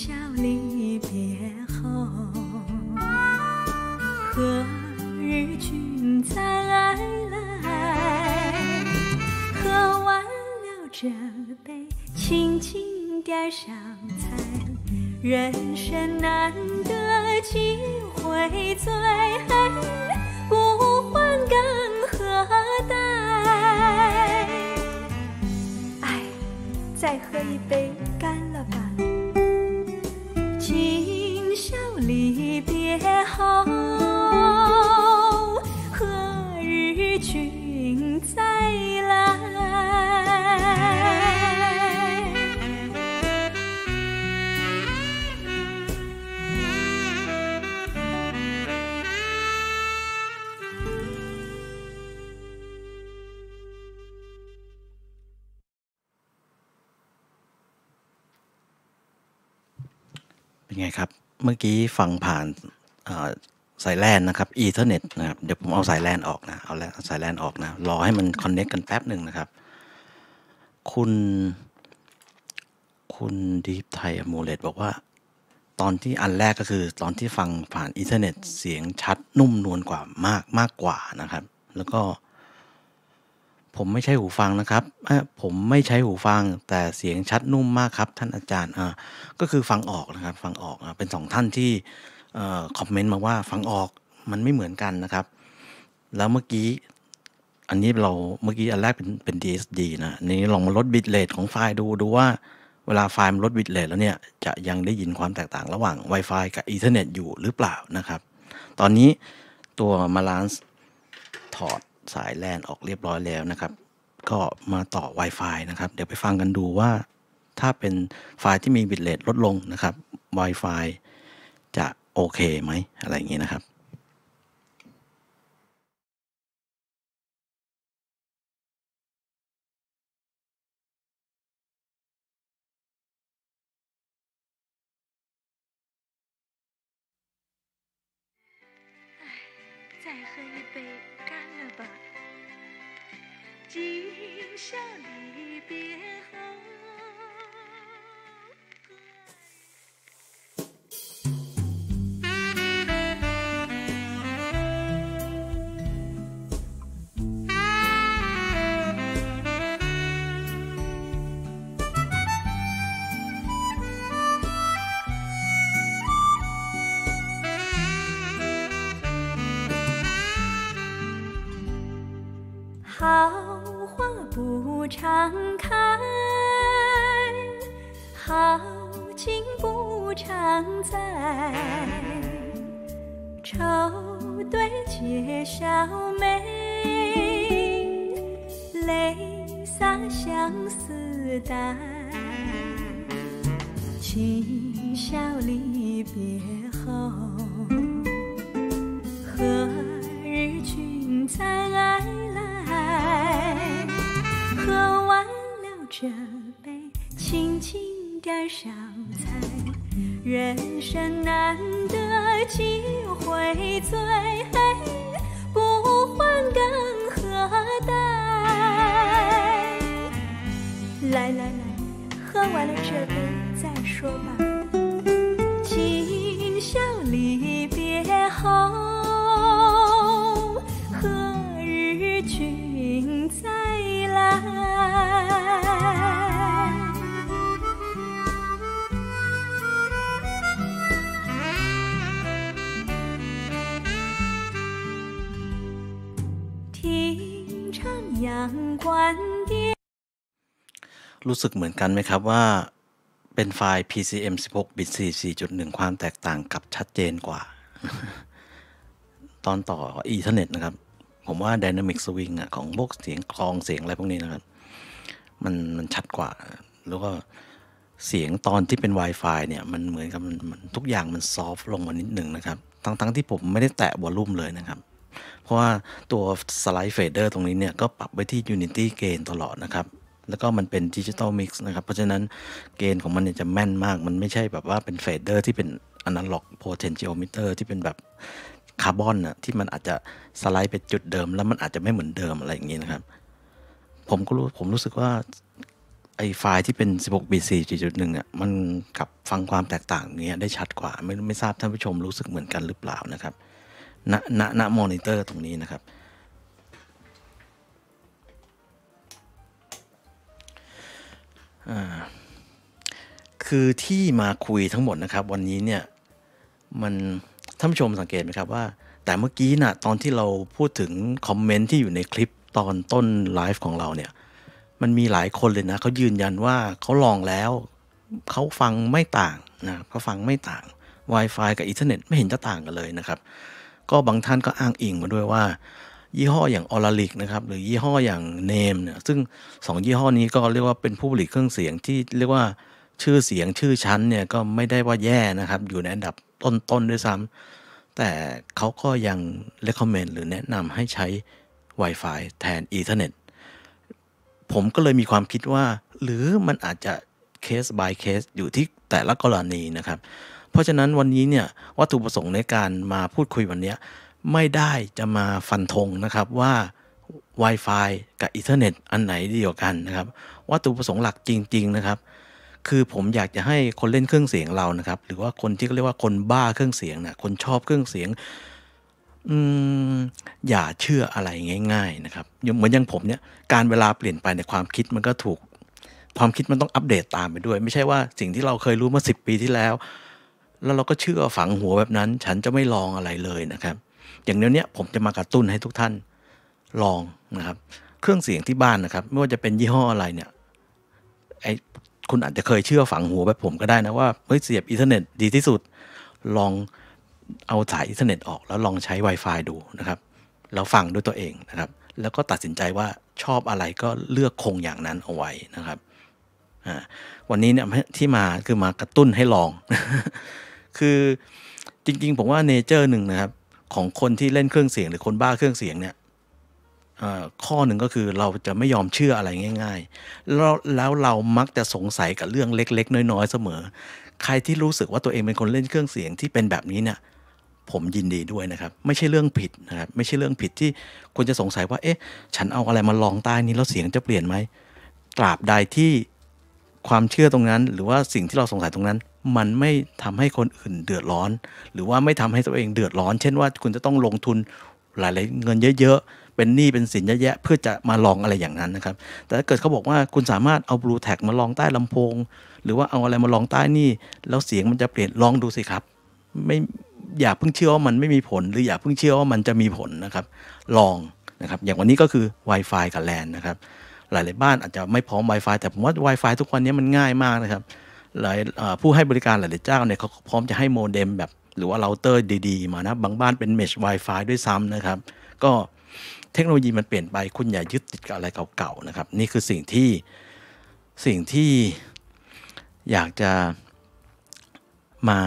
宵离别后，何日君再来？喝完了这杯，轻轻点上菜。人生难得几回醉，不欢更何待？哎，再喝一杯，干了吧！今宵离别后，何日君再来？ไงครับเมื่อกี้ฟังผ่านสายแลนนะครับอีเทอร์เน็ตนะครับเดี๋ยวผมเอาสายแลนออกนะเอาแล้วสายแลนออกนะรอให้มันคอนเน็กกันแป๊บหนึ่งนะครับคุณคุณดีฟไทยอโมเลตบอกว่าตอนที่อันแรกก็คือตอนที่ฟังผ่านอีเทอร์เน็ตเสียงชัดนุ่มนวลกว่ามากมากกว่านะครับแล้วก็ผ ผมไม่ใช่หูฟังนะครับอ่ะผมไม่ใช้หูฟังแต่เสียงชัดนุ่มมากครับท่านอาจารย์อ่าก็คือฟังออกนะครับฟังออกอ่ะเป็นสองท่านที่เอ่อคอมเมนต์มาว่าฟังออกมันไม่เหมือนกันนะครับแล้วเมื่อกี้อันนี้เราเมื่อกี้อันแรกเป็นเป็น ดี เอส ดี นะนี่ลองมาลดบิตเรทของไฟล์ดูดูว่าเวลาไฟล์มันลดบิตเรทแล้วเนี่ยจะยังได้ยินความแตกต่างระหว่าง Wi-Fi กับ Ethernet อยู่หรือเปล่านะครับตอนนี้ตัว Marantz ถอดสายแลนออกเรียบร้อยแล้วนะครับก็มาต่อ Wi-Fi นะครับเดี๋ยวไปฟังกันดูว่าถ้าเป็นไฟล์ที่มีบิตเรทลดลงนะครับ Wi-Fi จะโอเคไหมอะไรอย่างงี้นะครับ桃花不常开，好景不常在。愁对解笑眉，泪洒相思带。今宵离别后，何日君再来？喝完了这杯，轻轻点烧菜。人生难得几回醉，不欢更何待？来来来，喝完了这杯再说吧。今宵离别后，何日君再来？听唱阳关店。รู้สึกเหมือนกันไหมครับว่าเป็นไฟล์ พี ซี เอ็ม สิบหกบิต สี่สิบสี่จุดหนึ่ง ความแตกต่างกับชัดเจนกว่าตอนต่อ Ethernet นะครับผมว่า Dynamic Swing อ่ะของพวกเสียงกลองเสียงอะไรพวกนี้นะครับมันมันชัดกว่าแล้วก็เสียงตอนที่เป็น Wi-Fi เนี่ยมันเหมือนกับมันมันทุกอย่างมันซอฟลงมานิดหนึ่งนะครับทั้งทั้งที่ผมไม่ได้แตะวอลลุ่มเลยนะครับเพราะว่าตัวสไลด์เฟเดอร์ตรงนี้เนี่ยก็ปรับไว้ที่ Unity Gain ตลอดนะครับแล้วก็มันเป็น Digital Mix นะครับเพราะฉะนั้นเกณฑ์ของมันเนี่ยจะแม่นมากมันไม่ใช่แบบว่าเป็นเฟเดอร์ที่เป็น Analog Potentiometer ที่เป็นแบบคาร์บอนน่ะที่มันอาจจะสไลด์ไปจุดเดิมแล้วมันอาจจะไม่เหมือนเดิมอะไรอย่างนี้นะครับผมก็รู้ผมรู้สึกว่าไอไฟล์ที่เป็น สิบหกบิต สี่จุดหนึ่ง อ่ะมันกับฟังความแตกต่างเนี้ยได้ชัดกว่าไม่ไม่ทราบท่านผู้ชมรู้สึกเหมือนกันหรือเปล่านะครับณณณมอนิเตอร์ตรงนี้นะครับอ่าคือที่มาคุยทั้งหมดนะครับวันนี้เนี่ยมันท่านผู้ชมสังเกตไหมครับว่าแต่เมื่อกี้นะตอนที่เราพูดถึงคอมเมนต์ที่อยู่ในคลิปตอนต้นไลฟ์ของเราเนี่ยมันมีหลายคนเลยนะเขายืนยันว่าเขาลองแล้วเขาฟังไม่ต่างนะเขาฟังไม่ต่าง Wi-Fi กับ Ethernet ไม่เห็นจะต่างกันเลยนะครับก็บางท่านก็อ้างอิงมาด้วยว่ายี่ห้ออย่าง Auralic นะครับหรือยี่ห้ออย่าง Name เนี่ยซึ่งสองยี่ห้อนี้ก็เรียกว่าเป็นผู้ผลิตเครื่องเสียงที่เรียกว่าชื่อเสียงชื่อชั้นเนี่ยก็ไม่ได้ว่าแย่นะครับอยู่ในอันดับต้นๆด้วยซ้ำแต่เขาก็ยัง recommend หรือแนะนำให้ใช้ Wi-Fi แทน Ethernet ผมก็เลยมีความคิดว่าหรือมันอาจจะ case by case อยู่ที่แต่ละกรณีนะครับเพราะฉะนั้นวันนี้เนี่ยวัตถุประสงค์ในการมาพูดคุยวันนี้ไม่ได้จะมาฟันธงนะครับว่า Wi-Fi กับ Ethernet อันไหนดีกว่ากันนะครับวัตถุประสงค์หลักจริงๆนะครับคือผมอยากจะให้คนเล่นเครื่องเสียงเรานะครับหรือว่าคนที่เรียกว่าคนบ้าเครื่องเสียงนะคนชอบเครื่องเสียง อืมอย่าเชื่ออะไรง่ายๆนะครับเหมือนอย่างผมเนี่ยการเวลาเปลี่ยนไปในความคิดมันก็ถูกความคิดมันต้องอัปเดตตามไปด้วยไม่ใช่ว่าสิ่งที่เราเคยรู้เมื่อสิบปีที่แล้วแล้วเราก็เชื่อฝังหัวแบบนั้นฉันจะไม่ลองอะไรเลยนะครับอย่างเนี้ยผมจะมากระตุ้นให้ทุกท่านลองนะครับเครื่องเสียงที่บ้านนะครับไม่ว่าจะเป็นยี่ห้ออะไรเนี่ยไอคุณอาจจะเคยเชื่อฝังหัวแบบผมก็ได้นะว่าเฮ้ยเสียบอินเทอร์เน็ตดีที่สุดลองเอาสายอินเทอร์เน็ตออกแล้วลองใช้ Wi-Fi ดูนะครับแล้วฟังด้วยตัวเองนะครับแล้วก็ตัดสินใจว่าชอบอะไรก็เลือกคงอย่างนั้นเอาไว้นะครับวันนี้เนี่ยที่มาคือมากระตุ้นให้ลอง คือจริงๆผมว่าเนเจอร์หนึ่งนะครับของคนที่เล่นเครื่องเสียงหรือคนบ้าเครื่องเสียงเนี่ยข้อหนึ่งก็คือเราจะไม่ยอมเชื่ออะไรง่ายๆแล้วแล้วเรามักจะสงสัยกับเรื่องเล็กๆน้อยๆเสมอใครที่รู้สึกว่าตัวเองเป็นคนเล่นเครื่องเสียงที่เป็นแบบนี้เนี่ยผมยินดีด้วยนะครับไม่ใช่เรื่องผิดนะครับไม่ใช่เรื่องผิดที่ควรจะสงสัยว่าเอ๊ะฉันเอาอะไรมาลองใต้นี้แล้วเสียงจะเปลี่ยนไหมตราบใดที่ความเชื่อตรงนั้นหรือว่าสิ่งที่เราสงสัยตรงนั้นมันไม่ทำให้คนอื่นเดือดร้อนหรือว่าไม่ทำให้ตัวเองเดือดร้อนเช่นว่าคุณจะต้องลงทุนหลายๆเงินเยอะๆเป็นหนี้เป็นสินเยอะแยะเพื่อจะมาลองอะไรอย่างนั้นนะครับแต่ถ้าเกิดเขาบอกว่าคุณสามารถเอา Blue Tag มาลองใต้ลำโพงหรือว่าเอาอะไรมาลองใต้นี่แล้วเสียงมันจะเปลี่ยนลองดูสิครับไม่อย่าเพิ่งเชื่อว่ามันไม่มีผลหรืออย่าเพิ่งเชื่อว่ามันจะมีผลนะครับลองนะครับอย่างวันนี้ก็คือ Wi-Fi กับ แลน นะครับหลายๆบ้านอาจจะไม่พร้อม Wi-Fi แต่ผมว่า Wi-Fi ทุกวันนี้มันง่ายมากนะครับหลายผู้ให้บริการหลายๆเจ้าเนี่ยเขาพร้อมจะให้โมเด็มแบบหรือว่าเราเตอร์ดีๆมานะบางบ้านเป็นเมช Wi-Fi ด้วยซ้ำนะครับก็เทคโนโลยีมันเปลี่ยนไปคุณอย่ายึดติดกับอะไรเก่าๆนะครับนี่คือสิ่งที่สิ่งที่อยากจะมา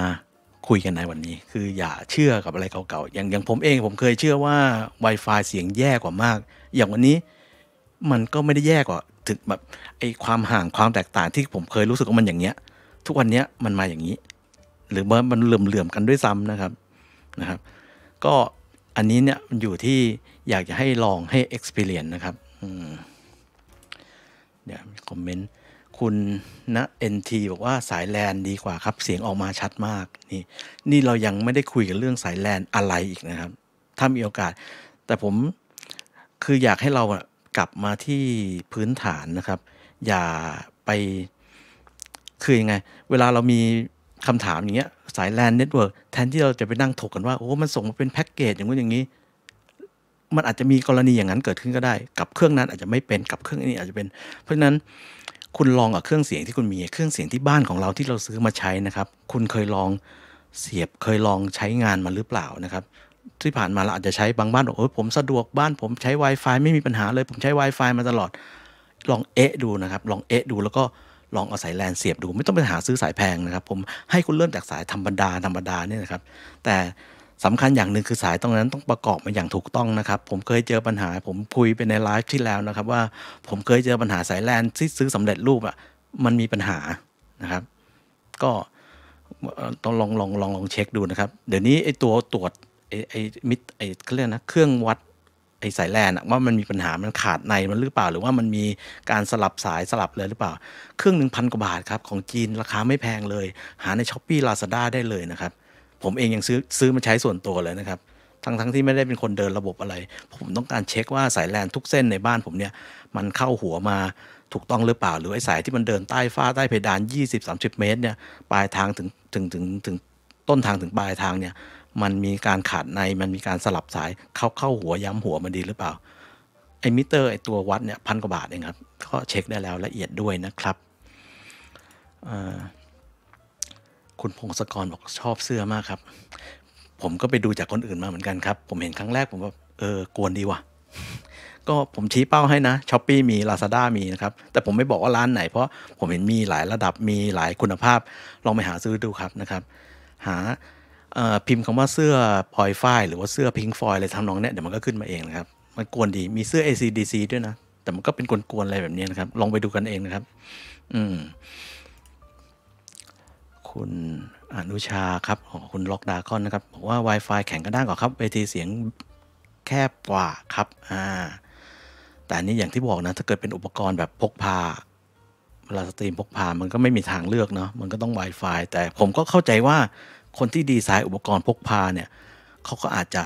คุยกันในวันนี้คืออย่าเชื่อกับอะไรเก่าๆอย่างอย่างผมเองผมเคยเชื่อว่า Wi-Fi เสียงแย่กว่ามากอย่างวันนี้มันก็ไม่ได้แย่กว่าถึงแบบไอความห่างความแตกต่างที่ผมเคยรู้สึกว่ามันอย่างเงี้ยทุกวันนี้มันมาอย่างนี้หรือว่ามันเหลื่อมๆกันด้วยซ้ำนะครับนะครับก็อันนี้เนี่ยมันอยู่ที่อยากจะให้ลองให้ experience นะครับเดี๋ยวมีคอมเมนต์คุณณ เอ็น ที บอกว่าสายแลนดีกว่าครับเสียงออกมาชัดมากนี่นี่เรายังไม่ได้คุยกันเรื่องสายแลนอะไรอีกนะครับถ้ามีโอกาสแต่ผมคืออยากให้เรากลับมาที่พื้นฐานนะครับอย่าไปคือยังไงเวลาเรามีคำถามอย่างเงี้ยสายแลนเน็ตเวิร์กแทนที่เราจะไปนั่งถกกันว่าโอ้มันส่งมาเป็นแพ็กเกจอย่างนู้นอย่างนี้มันอาจจะมีกรณีอย่างนั้นเกิดขึ้นก็ได้กับเครื่องนั้นอาจจะไม่เป็นกับเครื่องนี้อาจจะเป็นเพราะฉะนั้นคุณลองกับเครื่องเสียงที่คุณมีเครื่องเสียงที่บ้านของเราที่เราซื้อมาใช้นะครับคุณเคยลองเสียบเคยลองใช้งานมาหรือเปล่านะครับที่ผ่านมาเราอาจจะใช้บางบ้านบอกโอ้ผมสะดวกบ้านผมใช้ Wi-Fi ไม่มีปัญหาเลยผมใช้ Wi-Fi มาตลอดลองเอ๊ะดูนะครับลองเอ๊ะดูแล้วก็ลองเอาสายแลนเสียบดูไม่ต้องไปหาซื้อสายแพงนะครับผมให้คุณเริ่มจากสายธรรมดาธรรมดาเนี่ยนะครับแต่สำคัญอย่างหนึ่งคือสายตรงนั้นต้องประกอบมาอย่างถูกต้องนะครับผมเคยเจอปัญหาผมคุยไปในไลฟ์ที่แล้วนะครับว่าผมเคยเจอปัญหาสายแลนที่ซื้อสำเร็จรูปอ่ะมันมีปัญหานะครับก็ต้องลองลองลองลองเช็คดูนะครับเดี๋ยวนี้ไอ้ตัวตรวจไอ้ไอ้มิดไอ้เขาเรียกนะเครื่องวัดไอ้สายแลนว่ามันมีปัญหามันขาดในมันหรือเปล่าหรือว่ามันมีการสลับสายสลับเลยหรือเปล่าเครื่องหนึ่งพันกว่าบาทครับของจีนราคาไม่แพงเลยหาใน Shopee Lazada ได้เลยนะครับผมเองยังซื้อซื้อมาใช้ส่วนตัวเลยนะครับทั้งทั้งที่ไม่ได้เป็นคนเดินระบบอะไรผมต้องการเช็คว่าสายแลนทุกเส้นในบ้านผมเนี่ยมันเข้าหัวมาถูกต้องหรือเปล่าหรือไอ้สายที่มันเดินใต้ฝ้าใต้เพดาน ยี่สิบถึงสามสิบ เมตรเนี่ยปลายทางถึงถึงถึงถึงต้นทางถึงปลายทางเนี่ยมันมีการขาดในมันมีการสลับสายเข้าเข้าหัวย้ำหัวมันดีหรือเปล่าไอ้มิเตอร์ไอ้ตัววัดเนี่ยพันกว่าบาทเองครับก็เช็คได้แล้วละเอียดด้วยนะครับคุณพงศกรบอกชอบเสื้อมากครับผมก็ไปดูจากคนอื่นมาเหมือนกันครับผมเห็นครั้งแรกผมแบบเออกวนดีว่ะก็ผมชี้เป้าให้นะ Shopee มี Lazada มีนะครับแต่ผมไม่บอกว่าร้านไหนเพราะผมเห็นมีหลายระดับมีหลายคุณภาพลองไปหาซื้อดูครับนะครับหาพิมพ์คำว่าเสื้อพลอยฝ้ายหรือว่าเสื้อพิงค์ฟอยอะไรทำนองเนี้ยเดี๋ยวมันก็ขึ้นมาเองนะครับมันกวนดีมีเสื้อ เอ ซี ดี ซี ด้วยนะแต่มันก็เป็นกวนๆอะไรแบบนี้นะครับลองไปดูกันเองนะครับอืมคุณอนุชาครับของคุณล็อกดาคอนนะครับบอกว่า Wi-Fi แข็งกระด้างกว่าครับเวทีเสียงแคบกว่าครับอ่าแต่อันนี้อย่างที่บอกนะถ้าเกิดเป็นอุปกรณ์แบบพกพาเวลาสตรีมพกพามันก็ไม่มีทางเลือกเนาะมันก็ต้อง Wi-Fi แต่ผมก็เข้าใจว่าคนที่ดีไซน์อุปกรณ์พกพาเนี่ยเขาก็อาจจะ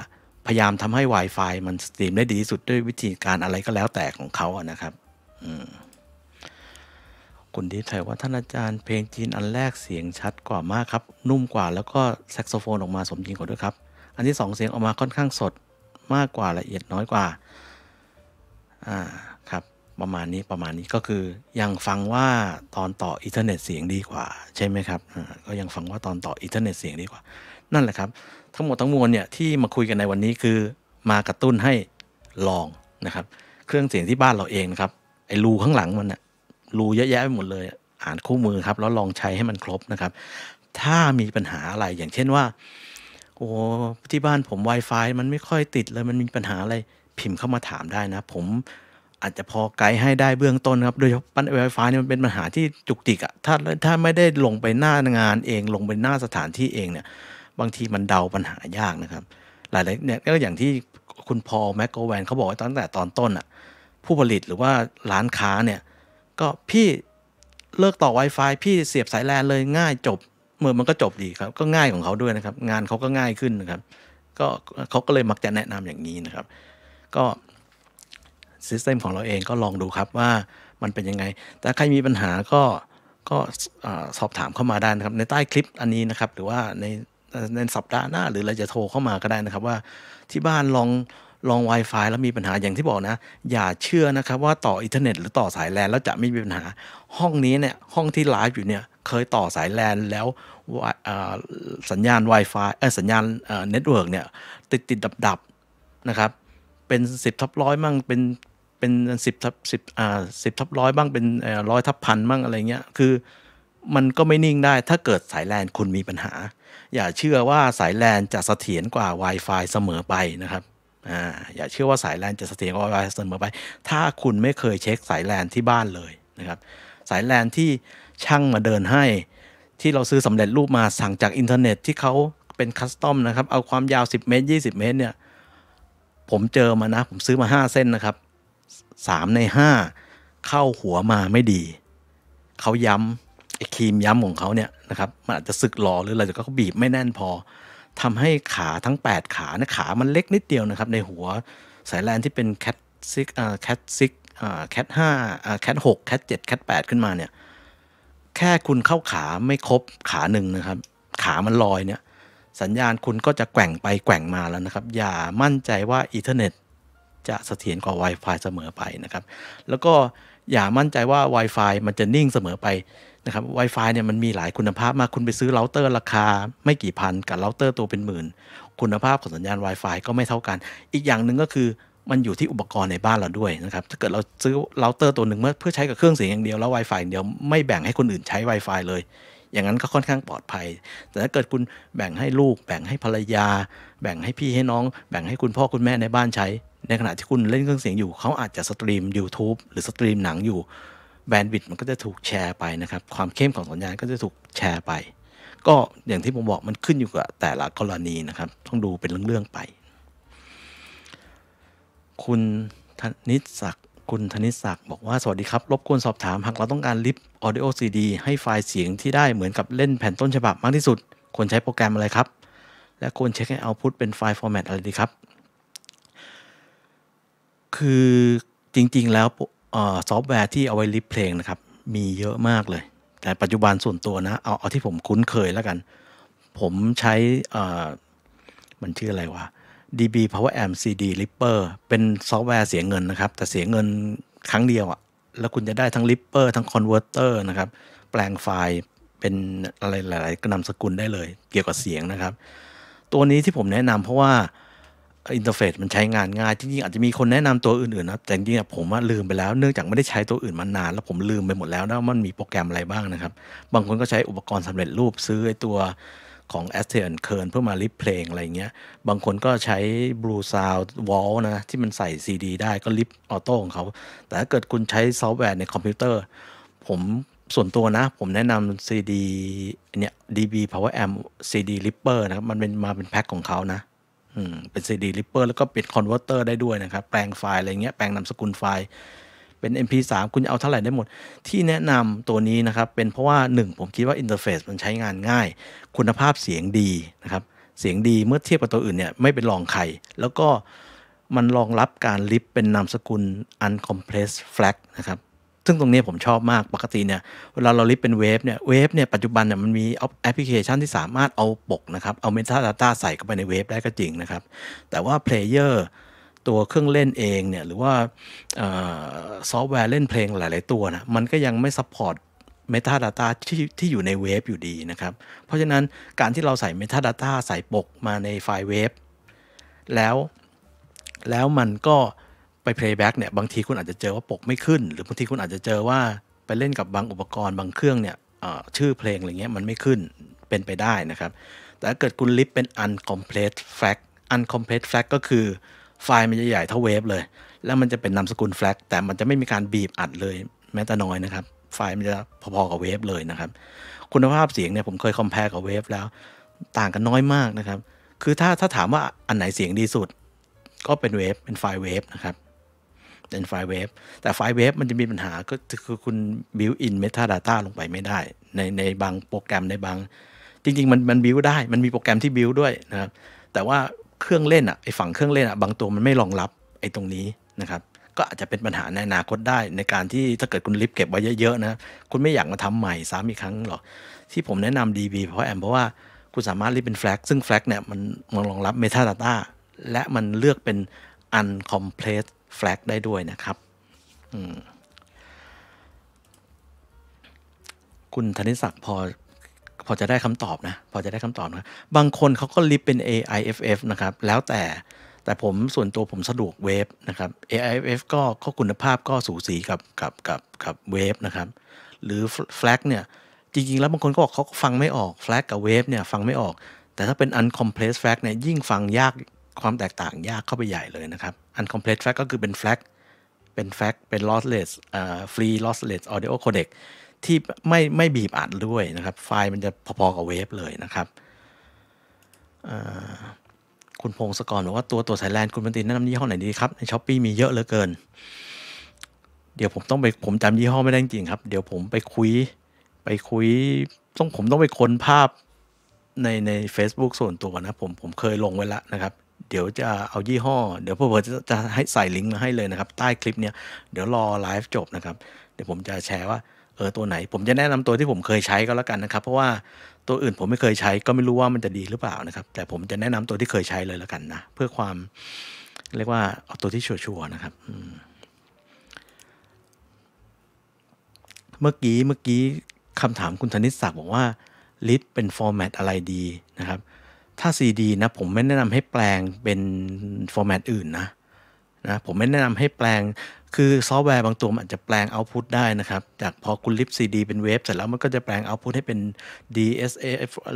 พยายามทำให้ Wi-Fi มันสตรีมได้ดีที่สุดด้วยวิธีการอะไรก็แล้วแต่ของเขาอะนะครับคุณดีไทยว่าท่านอาจารย์เพลงจีนอันแรกเสียงชัดกว่ามากครับนุ่มกว่าแล้วก็แซกโซโฟนออกมาสมจริงกว่าด้วยครับอันที่สองเสียงออกมาค่อนข้างสดมากกว่าละเอียดน้อยกว่าอ่าครับประมาณนี้ประมาณนี้ก็คือยังฟังว่าตอนต่ออินเทอร์เน็ตเสียงดีกว่าใช่ไหมครับก็ยังฟังว่าตอนต่ออินเทอร์เน็ตเสียงดีกว่านั่นแหละครับทั้งหมดทั้งมวลเนี่ยที่มาคุยกันในวันนี้คือมากระตุ้นให้ลองนะครับเครื่องเสียงที่บ้านเราเองครับไอ้รูข้างหลังมันนะรู้เยอะแยะไปหมดเลยอ่านคู่มือครับแล้วลองใช้ให้มันครบนะครับถ้ามีปัญหาอะไรอย่างเช่นว่าโอ้ที่บ้านผม Wi-Fi มันไม่ค่อยติดเลยมันมีปัญหาอะไรพิมพ์เข้ามาถามได้นะผมอาจจะพอไกด์ให้ได้เบื้องต้นครับโดยเฉพาะปัญหา Wi-Fi เนี่ยมันเป็นปัญหาที่จุกจิกอะถ้าถ้าไม่ได้ลงไปหน้างานเองลงไปหน้าสถานที่เองเนี่ยบางทีมันเดาปัญหายากนะครับหลายๆเนี่ยก็อย่างที่คุณพอลแมคโกแวนเขาบอกตั้งแต่ตอนต้นอะผู้ผลิตหรือว่าร้านค้าเนี่ยก็พี่เลิกต่อ Wi-Fi พี่เสียบสายแลนเลยง่ายจบเมื่อมันก็จบดีครับก็ง่ายของเขาด้วยนะครับงานเขาก็ง่ายขึ้นนะครับก็เขาก็เลยมักจะแนะนำอย่างนี้นะครับก็ซิสเต็มของเราเองก็ลองดูครับว่ามันเป็นยังไงแต่ใครมีปัญหาก็ก็สอบถามเข้ามาได้นะครับในใต้คลิปอันนี้นะครับหรือว่าในในสัปดาห์หน้าหรือเราจะโทรเข้ามาก็ได้นะครับว่าที่บ้านลองลอง Wi-Fi แล้วมีปัญหาอย่างที่บอกนะอย่าเชื่อนะครับว่าต่ออินเทอร์เน็ตหรือต่อสายแลนแล้วจะไม่มีปัญหาห้องนี้เนี่ยห้องที่ไลฟ์อยู่เนี่ยเคยต่อสายแลนแล้วสัญญาณ Wi-Fi เอ่อสัญญาณเน็ตเวิร์กเนี่ยติดติดดับดับนะครับเป็นสิบทับร้อยบ้างเป็นเป็น10ทับ10อ่า10ทับร้อยบ้างเป็นร้อยทับพันบ้างอะไรเงี้ยคือมันก็ไม่นิ่งได้ถ้าเกิดสายแลนคุณมีปัญหาอย่าเชื่อว่าสายแลนจะเสถียรกว่า Wi-Fi เสมอไปนะครับอ่าอย่าเชื่อว่าสายแลนจะเสถียรกว่า Wi-Fi เสมอไปถ้าคุณไม่เคยเช็คสายแลนที่บ้านเลยนะครับสายแลนที่ช่างมาเดินให้ที่เราซื้อสำเร็จรูปมาสั่งจากอินเทอร์เน็ตที่เขาเป็นคัสตอมนะครับเอาความยาวสิบเมตรยี่สิบเมตรเนี่ยผมเจอมานะผมซื้อมาห้าเส้นนะครับสามในห้าเข้าหัวมาไม่ดีเขาย้ำไอ้ครีมย้ำของเขาเนี่ยนะครับมันอาจจะสึกหลอหรืออะไรแต่ก็บีบไม่แน่นพอทำให้ขาทั้งแปดขานะขามันเล็กนิดเดียวนะครับในหัวสายแลนที่เป็นแคทซิกอ่าแคทซิกอ่าแคทห้าอ่าแคทหกแคทเจ็ดแคทแปดขึ้นมาเนี่ยแค่คุณเข้าขาไม่ครบขาหนึ่งนะครับขามันลอยเนี่ยสัญญาณคุณก็จะแกว่งไปแกว่งมาแล้วนะครับอย่ามั่นใจว่าอินเทอร์เน็ตจะเสถียรกว่า Wi-Fi เสมอไปนะครับแล้วก็อย่ามั่นใจว่า Wi-Fi มันจะนิ่งเสมอไปนะครับ Wi-Fi เนี่ยมันมีหลายคุณภาพมากคุณไปซื้อเราเตอร์ราคาไม่กี่พันกับเราเตอร์ตัวเป็นหมื่นคุณภาพของสัญญาณ Wi-Fi ก็ไม่เท่ากันอีกอย่างหนึ่งก็คือมันอยู่ที่อุปกรณ์ในบ้านเราด้วยนะครับถ้าเกิดเราซื้อเราเตอร์ตัวหนึ่งเพื่อใช้กับเครื่องเสียงอย่างเดียวแล้ว Wi-Fi อย่างเดียวไม่แบ่งให้คนอื่นใช้ Wi-Fi เลยอย่างนั้นก็ค่อนข้างปลอดภัยแต่ถ้าเกิดคุณแบ่งให้ลูกแบ่งให้ภรรยาแบ่งให้พี่ให้น้องแบ่งให้คุณพ่อคุณแม่ในบ้านใช้ในขณะที่คุณเล่นเครื่องเสียงอยู่เขาอาจจะสตรีม YouTube หรือสตรีมหนังอยู่แบนด์วิดต์มันก็จะถูกแชร์ไปนะครับความเข้มของสัญญาณก็จะถูกแชร์ไปก็อย่างที่ผมบอกมันขึ้นอยู่กับแต่ละกรณีนะครับต้องดูเป็นเรื่องๆไปคุณธนิศักดิ์คุณธนิศักดิ์บอกว่าสวัสดีครับรบกวนสอบถามหากเราต้องการลิฟต์ Audio ซี ดี ให้ไฟล์เสียงที่ได้เหมือนกับเล่นแผ่นต้นฉบับมากที่สุดควรใช้โปรแกรมอะไรครับและควรเช็คให้เอาท์พุตเป็นไฟล์ฟอร์แมตอะไรดีครับคือจริงๆแล้วซอฟต์แวร์ที่เอาไว้ลิฟต์เพลงนะครับมีเยอะมากเลยแต่ปัจจุบันส่วนตัวนะเอาเอาที่ผมคุ้นเคยแล้วกันผมใช้มันชื่ออะไรวะ dBpoweramp ซี ดี Ripper เป็นซอฟต์แวร์เสียเงินนะครับแต่เสียเงินครั้งเดียวอะแล้วคุณจะได้ทั้ง Ripper ทั้ง Converter นะครับแปลงไฟล์เป็นอะไรหลายๆนามสกุลได้เลยเกี่ยวกับเสียงนะครับตัวนี้ที่ผมแนะนำเพราะว่าอินเทอร์เฟซมันใช้งานง่ายจริงๆอาจจะมีคนแนะนำตัวอื่นๆนะแต่จริงๆผมลืมไปแล้วเนื่องจากไม่ได้ใช้ตัวอื่นมานานแล้วผมลืมไปหมดแล้วนะมันมีโปรแกรมอะไรบ้างนะครับบางคนก็ใช้อุปกรณ์สำเร็จรูปซื้อตัวของ เอส ที เคิร์นเพื่อมาลิฟเพลงอะไรเงี้ยบางคนก็ใช้ Blue Sound Wall นะที่มันใส่ ซี ดี ได้ก็ลิฟออโต้ของเขาแต่ถ้าเกิดคุณใช้ซอฟต์แวร์ในคอมพิวเตอร์ผมส่วนตัวนะผมแนะนำ ซี ดี เนี่ย dBpoweramp ซี ดี Ripper นะครับมันเป็นมาเป็นแพ็คของเขานะเป็น ซี ดี Ripper แล้วก็เป็น Converter ได้ด้วยนะครับแปลงไฟล์อะไรเงี้ยแปลงนามสกุลไฟล์เป็น เอ็ม พี สาม คุณจะเอาเท่าไหร่ได้หมดที่แนะนำตัวนี้นะครับเป็นเพราะว่าหนึ่งผมคิดว่าอินเทอร์เฟซมันใช้งานง่ายคุณภาพเสียงดีนะครับ เสียงดีเมื่อเทียบกับตัวอื่นเนี่ยไม่เป็นรองใครแล้วก็มันรองรับการลิฟต์เป็นนามสกุล uncompressed flac นะครับซึ่งตรงนี้ผมชอบมากปกติเนี่ยเวลาเราลิฟต์เป็นเวฟเนี่ยเวฟเนี่ยปัจจุบันเนี่ยมันมีแอปพลิเคชันที่สามารถเอาปกนะครับเอา metadata ใส่เข้าไปในเวฟได้ก็จริงนะครับแต่ว่า player ตัวเครื่องเล่นเองเนี่ยหรือว่าซอฟต์แวร์เล่นเพลงหลายๆตัวนะมันก็ยังไม่ซัพพอร์ต metadata ที่ที่อยู่ในเวฟอยู่ดีนะครับเพราะฉะนั้นการที่เราใส่ metadata ใส่ปกมาในไฟล์เวฟแล้วแล้วมันก็ไป playback เนี่ยบางทีคุณอาจจะเจอว่าปกไม่ขึ้นหรือบางทีคุณอาจจะเจอว่าไปเล่นกับบางอุปกรณ์บางเครื่องเนี่ยชื่อเพลงอะไรเงี้ยมันไม่ขึ้นเป็นไปได้นะครับแต่ถ้าเกิดคุณลิฟเป็น uncompressed flac uncompressed flac ก็คือไฟล์มันจะใหญ่เท่าเวฟเลยแล้วมันจะเป็นนามสกุล flac แต่มันจะไม่มีการบีบอัดเลยแม้แต่น้อยนะครับไฟล์มันจะพอๆกับเวฟเลยนะครับคุณภาพเสียงเนี่ยผมเคย compare กับเวฟแล้วต่างกันน้อยมากนะครับคือถ้าถ้าถามว่าอันไหนเสียงดีสุดก็เป็นเวฟเป็นไฟล์เวฟนะครับเป็นไฟล์เวฟแต่ไฟล์เวฟมันจะมีปัญหาก็คือคุณ build in metadata ลงไปไม่ได้ในในบางโปรแกรมในบางจริงๆมันมัน build ได้มันมีโปรแกรมที่ build ด้วยนะครับแต่ว่าเครื่องเล่นอ่ะไอฝั่งเครื่องเล่นอ่ะบางตัวมันไม่รองรับไอตรงนี้นะครับก็อาจจะเป็นปัญหาในอนาคตได้ในการที่ถ้าเกิดคุณลิฟต์เก็บไว้เยอะๆนะคุณไม่อยากมาทำใหม่ซ้ำอีกครั้งหรอกที่ผมแนะนำ dBpoweramp เพราะว่าคุณสามารถลิฟต์เป็น flac ซึ่ง flac เนี่ยมันมันรองรับ metadata และมันเลือกเป็น uncompressed flac ได้ด้วยนะครับคุณธนิศักดิ์พอพอจะได้คำตอบนะพอจะได้คำตอบนะบางคนเขาก็ลิฟต์เป็น เอ ไอ เอฟ เอฟ นะครับแล้วแต่แต่ผมส่วนตัวผมสะดวกเวฟนะครับ เอ ไอ เอฟ เอฟ ก็ก็คุณภาพก็สูสีกับกับกับกับเวฟนะครับหรือ flac เนี่ยจริงๆแล้วบางคนก็บอกเขาฟังไม่ออก flac กับเวฟเนี่ยฟังไม่ออกแต่ถ้าเป็น uncompressed flac เนี่ยยิ่งฟังยากความแตกต่างยากเข้าไปใหญ่เลยนะครับ uncompressed flac ก็คือเป็น flac เป็น flac เป็น lossless อ่า free lossless audio codec ที่ไม่ไม่บีบอัดด้วยนะครับไฟล์มันจะพอๆกับเวฟเลยนะครับคุณพงศกรบอกว่าตัวตัวสายแลนคุณบันตินแนะนำยี่ห้อไหนดีครับใน Shopee มีเยอะเหลือเกินเดี๋ยวผมต้องไปผมจำยี่ห้อไม่ได้จริงครับเดี๋ยวผมไปคุยไปคุยต้องผมต้องไปค้นภาพในใน Facebook ส่วนตัวนะผมผมเคยลงไว้แล้วนะครับเดี๋ยวจะเอายี่ห้อเดี๋ยวเพื่อนๆจะให้ใส่ลิงก์มาให้เลยนะครับใต้คลิปเนี้ยเดี๋ยวรอไลฟ์จบนะครับเดี๋ยวผมจะแชร์ว่าเออตัวไหนผมจะแนะนำตัวที่ผมเคยใช้ก็แล้วกันนะครับเพราะว่าตัวอื่นผมไม่เคยใช้ก็ไม่รู้ว่ามันจะดีหรือเปล่านะครับแต่ผมจะแนะนำตัวที่เคยใช้เลยแล้วกันนะเพื่อความเรียกว่าเอาตัวที่ชัวร์ๆนะครับเมื่อกี้เมื่อกี้คำถามคุณธนิษฐ์ศักดิ์บอกว่าลิสต์เป็นฟอร์แมตอะไรดีนะครับถ้า ซี ดี นะผมไม่แนะนำให้แปลงเป็นฟอร์แมตอื่นนะนะผมไม่แนะนำให้แปลงคือซอฟต์แวร์บางตัวมันอาจจะแปลงเอาต์พุตได้นะครับจากพอคุณลิฟต์ ซี ดี เป็นเวฟเสร็จแล้วมันก็จะแปลงเอาต์พุตให้เป็น ดี เอส เอ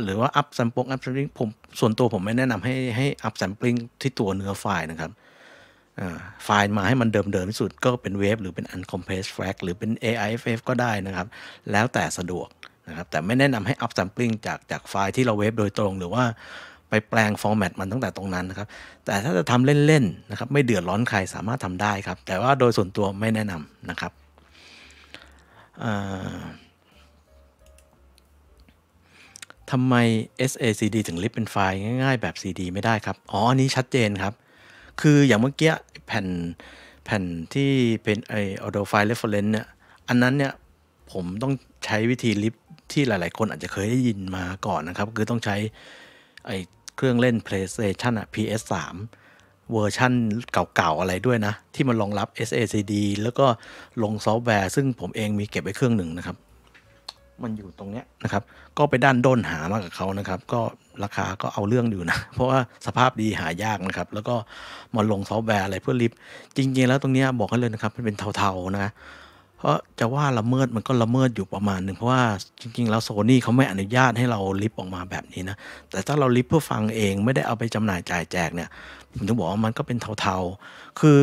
หรือว่าอัพแซมปลิงอัพแซมปลิงผมส่วนตัวผมไม่แนะนำให้ให้อัพแซมปลิงที่ตัวเนื้อไฟล์นะครับไฟล์มาให้มันเดิมๆที่สุดก็เป็นเวฟหรือเป็น uncompressed flac หรือเป็น เอ ไอ เอฟ เอฟ ก็ได้นะครับแล้วแต่สะดวกนะครับแต่ไม่แนะนำให้อัพแซมปลิงจากจากไฟล์ที่เราเวฟโดยตรงหรือว่าไปแปลงฟอร์แมตมันตั้งแต่ตรงนั้นนะครับแต่ถ้าจะทำเล่นๆนะครับไม่เดือดร้อนใครสามารถทำได้ครับแต่ว่าโดยส่วนตัวไม่แนะนำนะครับทำไม แซค ดี ถึงลิฟต์เป็นไฟล์ง่ายๆแบบ ซี ดี ไม่ได้ครับอ๋ออันนี้ชัดเจนครับคืออย่างเมื่อกี้แผ่นแผ่นที่เป็นไอ audio file reference เนี่ยอันนั้นเนี่ยผมต้องใช้วิธีลิฟต์ที่หลายๆคนอาจจะเคยได้ยินมาก่อนนะครับคือต้องใช้ไอเครื่องเล่น PlayStation อะ พี เอส สาม เวอร์ชั่นเก่าๆอะไรด้วยนะที่มันรองรับ แซค ดี แล้วก็ลงซอฟต์แวร์ซึ่งผมเองมีเก็บไว้เครื่องหนึ่งนะครับมันอยู่ตรงเนี้ยนะครับก็ไปด้านด้นหามากับเขานะครับก็ราคาก็เอาเรื่องอยู่นะเพราะว่าสภาพดีหายากนะครับแล้วก็มาลงซอฟต์แวร์อะไรเพื่อลิฟต์จริงๆแล้วตรงเนี้ยบอกให้เลยนะครับมันเป็นเทาๆนะเพราะจะว่าละเมิดมันก็ละเมิดอยู่ประมาณหนึ่งเพราะว่าจริงๆแล้วโซนี่เขาไม่อนุญาตให้เราลิฟต์ออกมาแบบนี้นะแต่ถ้าเราลิฟต์เพื่อฟังเองไม่ได้เอาไปจำหน่ายจ่ายแจกเนี่ยผมจะบอกว่ามันก็เป็นเทาๆคือ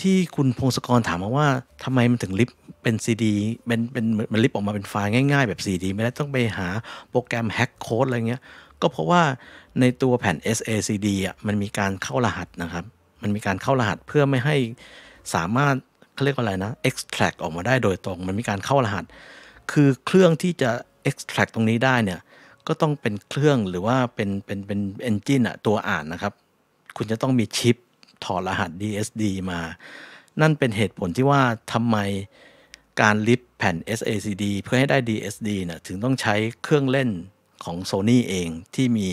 ที่คุณพงศกรถามมาว่าทำไมมันถึงลิฟต์เป็นซีดีเป็นเป็นมันลิฟต์ออกมาเป็นไฟล์ง่ายๆแบบซีดีไม่ได้ต้องไปหาโปรแกรมแฮกโค้ดอะไรเงี้ยก็เพราะว่าในตัวแผ่น แซค ดี อ่ะมันมีการเข้ารหัสนะครับมันมีการเข้ารหัสเพื่อไม่ให้สามารถเขาเรียกว่าอะไรนะ extract ออกมาได้โดยตรงมันมีการเข้ารหัสคือเครื่องที่จะ extract ตรงนี้ได้เนี่ย ก็ต้องเป็นเครื่องหรือว่าเป็นเป็นเป็นเอนจินอะตัวอ่านนะครับคุณจะต้องมีชิปถอดรหัส ดี เอส ดี มานั่นเป็นเหตุผลที่ว่าทำไมการลิฟต์แผ่น เอส เอ ซี ดี เพื่อให้ได้ ดี เอส ดี นะถึงต้องใช้เครื่องเล่นของ Sony เองที่มี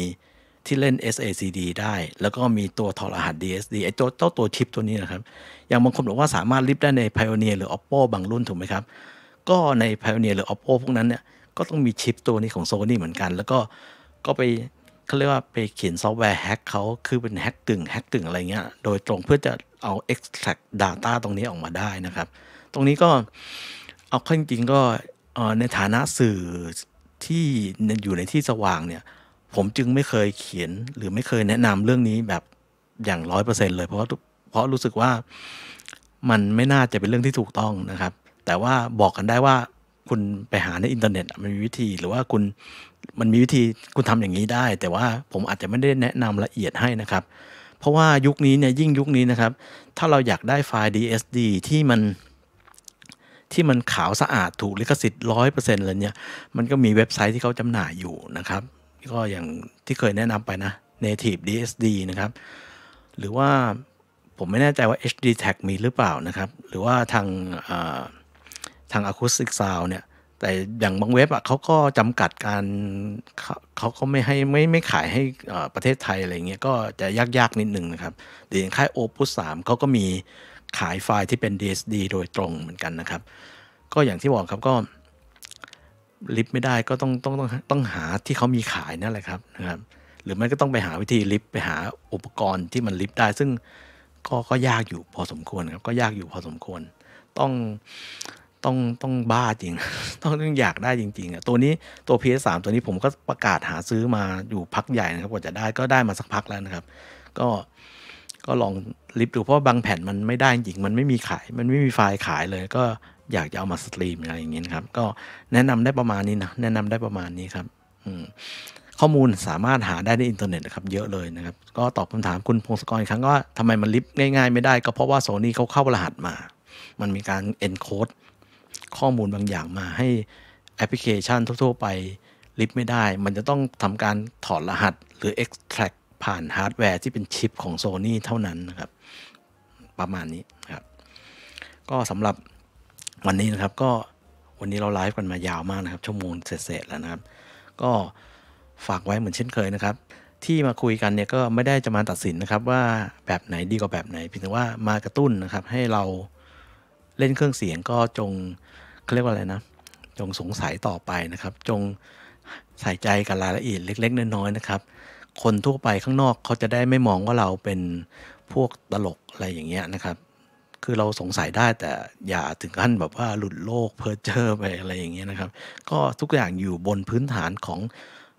ที่เล่น เอส เอ ซี ดี ได้แล้วก็มีตัวถอดรหัส ดี เอส ดี ไอ้ตัวเจ้าตัวชิปตัวนี้นะครับอย่างบางคนบอกว่าสามารถลิฟต์ได้ใน Pioneer หรือ Oppo บางรุ่นถูกไหมครับก็ใน Pioneer หรือ Oppo พวกนั้นเนี่ยก็ต้องมีชิปตัวนี้ของ Sony เหมือนกันแล้วก็ก็ไปเขาเรียกว่าไปเขียนซอฟต์แวร์แฮกเขาคือเป็นแฮกกึ่งแฮกกึ่งอะไรเงี้ยโดยตรงเพื่อจะเอา extract data ตรงนี้ออกมาได้นะครับตรงนี้ก็เอาเข้าจริงๆก็ในฐานะสื่อที่อยู่ในที่สว่างเนี่ยผมจึงไม่เคยเขียนหรือไม่เคยแนะนำเรื่องนี้แบบอย่าง ร้อยเปอร์เซ็นต์ เลยเพราะเพราะรู้สึกว่ามันไม่น่าจะเป็นเรื่องที่ถูกต้องนะครับแต่ว่าบอกกันได้ว่าคุณไปหาในอินเทอร์เน็ตมันมีวิธีหรือว่าคุณมันมีวิธีคุณทำอย่างนี้ได้แต่ว่าผมอาจจะไม่ได้แนะนำละเอียดให้นะครับเพราะว่ายุคนี้เนี่ยยิ่งยุคนี้นะครับถ้าเราอยากได้ไฟล์ ดี เอส ดี ที่มันที่มันขาวสะอาดถูกลิขสิทธิ์ ร้อยเปอร์เซ็นต์ เลยเนี่ยมันก็มีเว็บไซต์ที่เขาจำหน่ายอยู่นะครับก็อย่างที่เคยแนะนำไปนะ Native ดี เอส ดี นะครับหรือว่าผมไม่แน่ใจว่า เอช ดี แท็ก มีหรือเปล่านะครับหรือว่าทางทาง Acoustic Sound เนี่ยแต่อย่างบางเว็บอ่ะเขาก็จำกัดการเขาก็ไม่ให้ไม่ไม่ขายให้ประเทศไทยอะไรเงี้ยก็จะยากๆนิดนึงนะครับแต่อย่างค่าย โอปุส สามเขาก็มีขายไฟล์ที่เป็น ดี เอส ดี โดยตรงเหมือนกันนะครับก็อย่างที่บอกครับก็ลิฟต์ไม่ได้ก็ต้องต้องต้องต้องหาที่เขามีขายนั่นแหละครับนะครับหรือไม่ก็ต้องไปหาวิธีลิฟต์ไปหาอุปกรณ์ที่มันลิฟต์ได้ซึ่งก็ก็ยากอยู่พอสมควรครับก็ยากอยู่พอสมควรต้องต้องต้องบ้าจริง ต้องต้องอยากได้จริงๆอ่ะตัวนี้ตัว พี เอส สาม ตัวนี้ผมก็ประกาศหาซื้อมาอยู่พักใหญ่นะครับกว่าจะได้ก็ได้มาสักพักแล้วนะครับก็ก็ลองลิฟต์ดูเพราะบางแผ่นมันไม่ได้จริงมันไม่มีขายมันไม่มีไฟล์ขายเลยก็อยากจะเอามาสตรีมอะไรอย่างเงี้ยครับก็แนะนำได้ประมาณนี้นะแนะนำได้ประมาณนี้ครับข้อมูลสามารถหาได้ในอินเทอร์เน็ตนะครับเยอะเลยนะครับก็ตอบคำถามคุณพงศกรอีกครั้งว่าทำไมมันลิฟต์ง่ายๆไม่ได้ก็เพราะว่า Sony เขาเข้ารหัสมามันมีการ encode ข้อมูลบางอย่างมาให้แอปพลิเคชันทั่วๆไปลิฟต์ไม่ได้มันจะต้องทำการถอดรหัสหรือ extract ผ่านฮาร์ดแวร์ที่เป็นชิปของ Sony เท่านั้นนะครับประมาณนี้ครับก็สำหรับวันนี้นะครับก็วันนี้เราไลฟ์กันมายาวมากนะครับชั่วโมงเสร็จแล้วนะครับก็ฝากไว้เหมือนเช่นเคยนะครับที่มาคุยกันเนี่ยก็ไม่ได้จะมาตัดสินนะครับว่าแบบไหนดีกว่าแบบไหนเพียงแต่ว่ามากระตุ้นนะครับให้เราเล่นเครื่องเสียงก็จงเขาเรียกว่าอะไรนะจงสงสัยต่อไปนะครับจงใส่ใจกับรายละเอียดเล็กๆน้อยๆนะครับคนทั่วไปข้างนอกเขาจะได้ไม่มองว่าเราเป็นพวกตลกอะไรอย่างเงี้ยนะครับคือเราสงสัยได้แต่อย่าถึงขั้นแบบว่าหลุดโลกเพ้อเจ้อไปอะไรอย่างเงี้ยนะครับก็ทุกอย่างอยู่บนพื้นฐานของ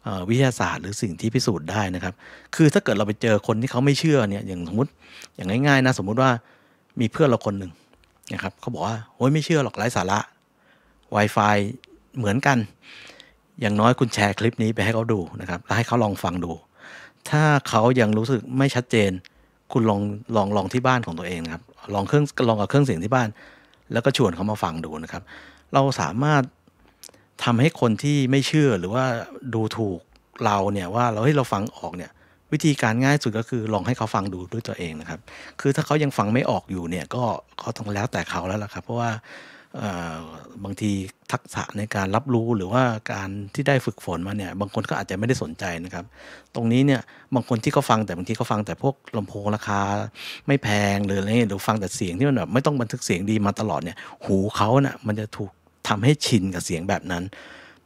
เอ่อวิทยาศาสตร์หรือสิ่งที่พิสูจน์ได้นะครับคือถ้าเกิดเราไปเจอคนที่เขาไม่เชื่อเนี่ยอย่างสมมติอย่างง่ายๆนะสมมุติว่ามีเพื่อนเราคนหนึ่งนะครับเขาบอกว่าโอ้ยไม่เชื่อหรอกไร้สาระ Wi-Fi เหมือนกันอย่างน้อยคุณแชร์คลิปนี้ไปให้เขาดูนะครับแล้วให้เขาลองฟังดูถ้าเขายังรู้สึกไม่ชัดเจนคุณลองลองลองที่บ้านของตัวเองครับลองเครื่องลองกับเครื่องเสียงที่บ้านแล้วก็ชวนเขามาฟังดูนะครับเราสามารถทำให้คนที่ไม่เชื่อหรือว่าดูถูกเราเนี่ยว่าเราให้เราฟังออกเนี่ยวิธีการง่ายสุดก็คือลองให้เขาฟังดูด้วยตัวเองนะครับคือถ้าเขายังฟังไม่ออกอยู่เนี่ยก็ก็ต้องแล้วแต่เขาแล้วล่ะครับเพราะว่าบางทีทักษะในการรับรู้หรือว่าการที่ได้ฝึกฝนมาเนี่ยบางคนก็อาจจะไม่ได้สนใจนะครับตรงนี้เนี่ยบางคนที่เขาฟังแต่บางทีเขาฟังแต่พวกลำโพงราคาไม่แพงหรืออะไรหรือฟังแต่เสียงที่มันแบบไม่ต้องบันทึกเสียงดีมาตลอดเนี่ยหูเขาเนี่ยมันจะถูกทำให้ชินกับเสียงแบบนั้น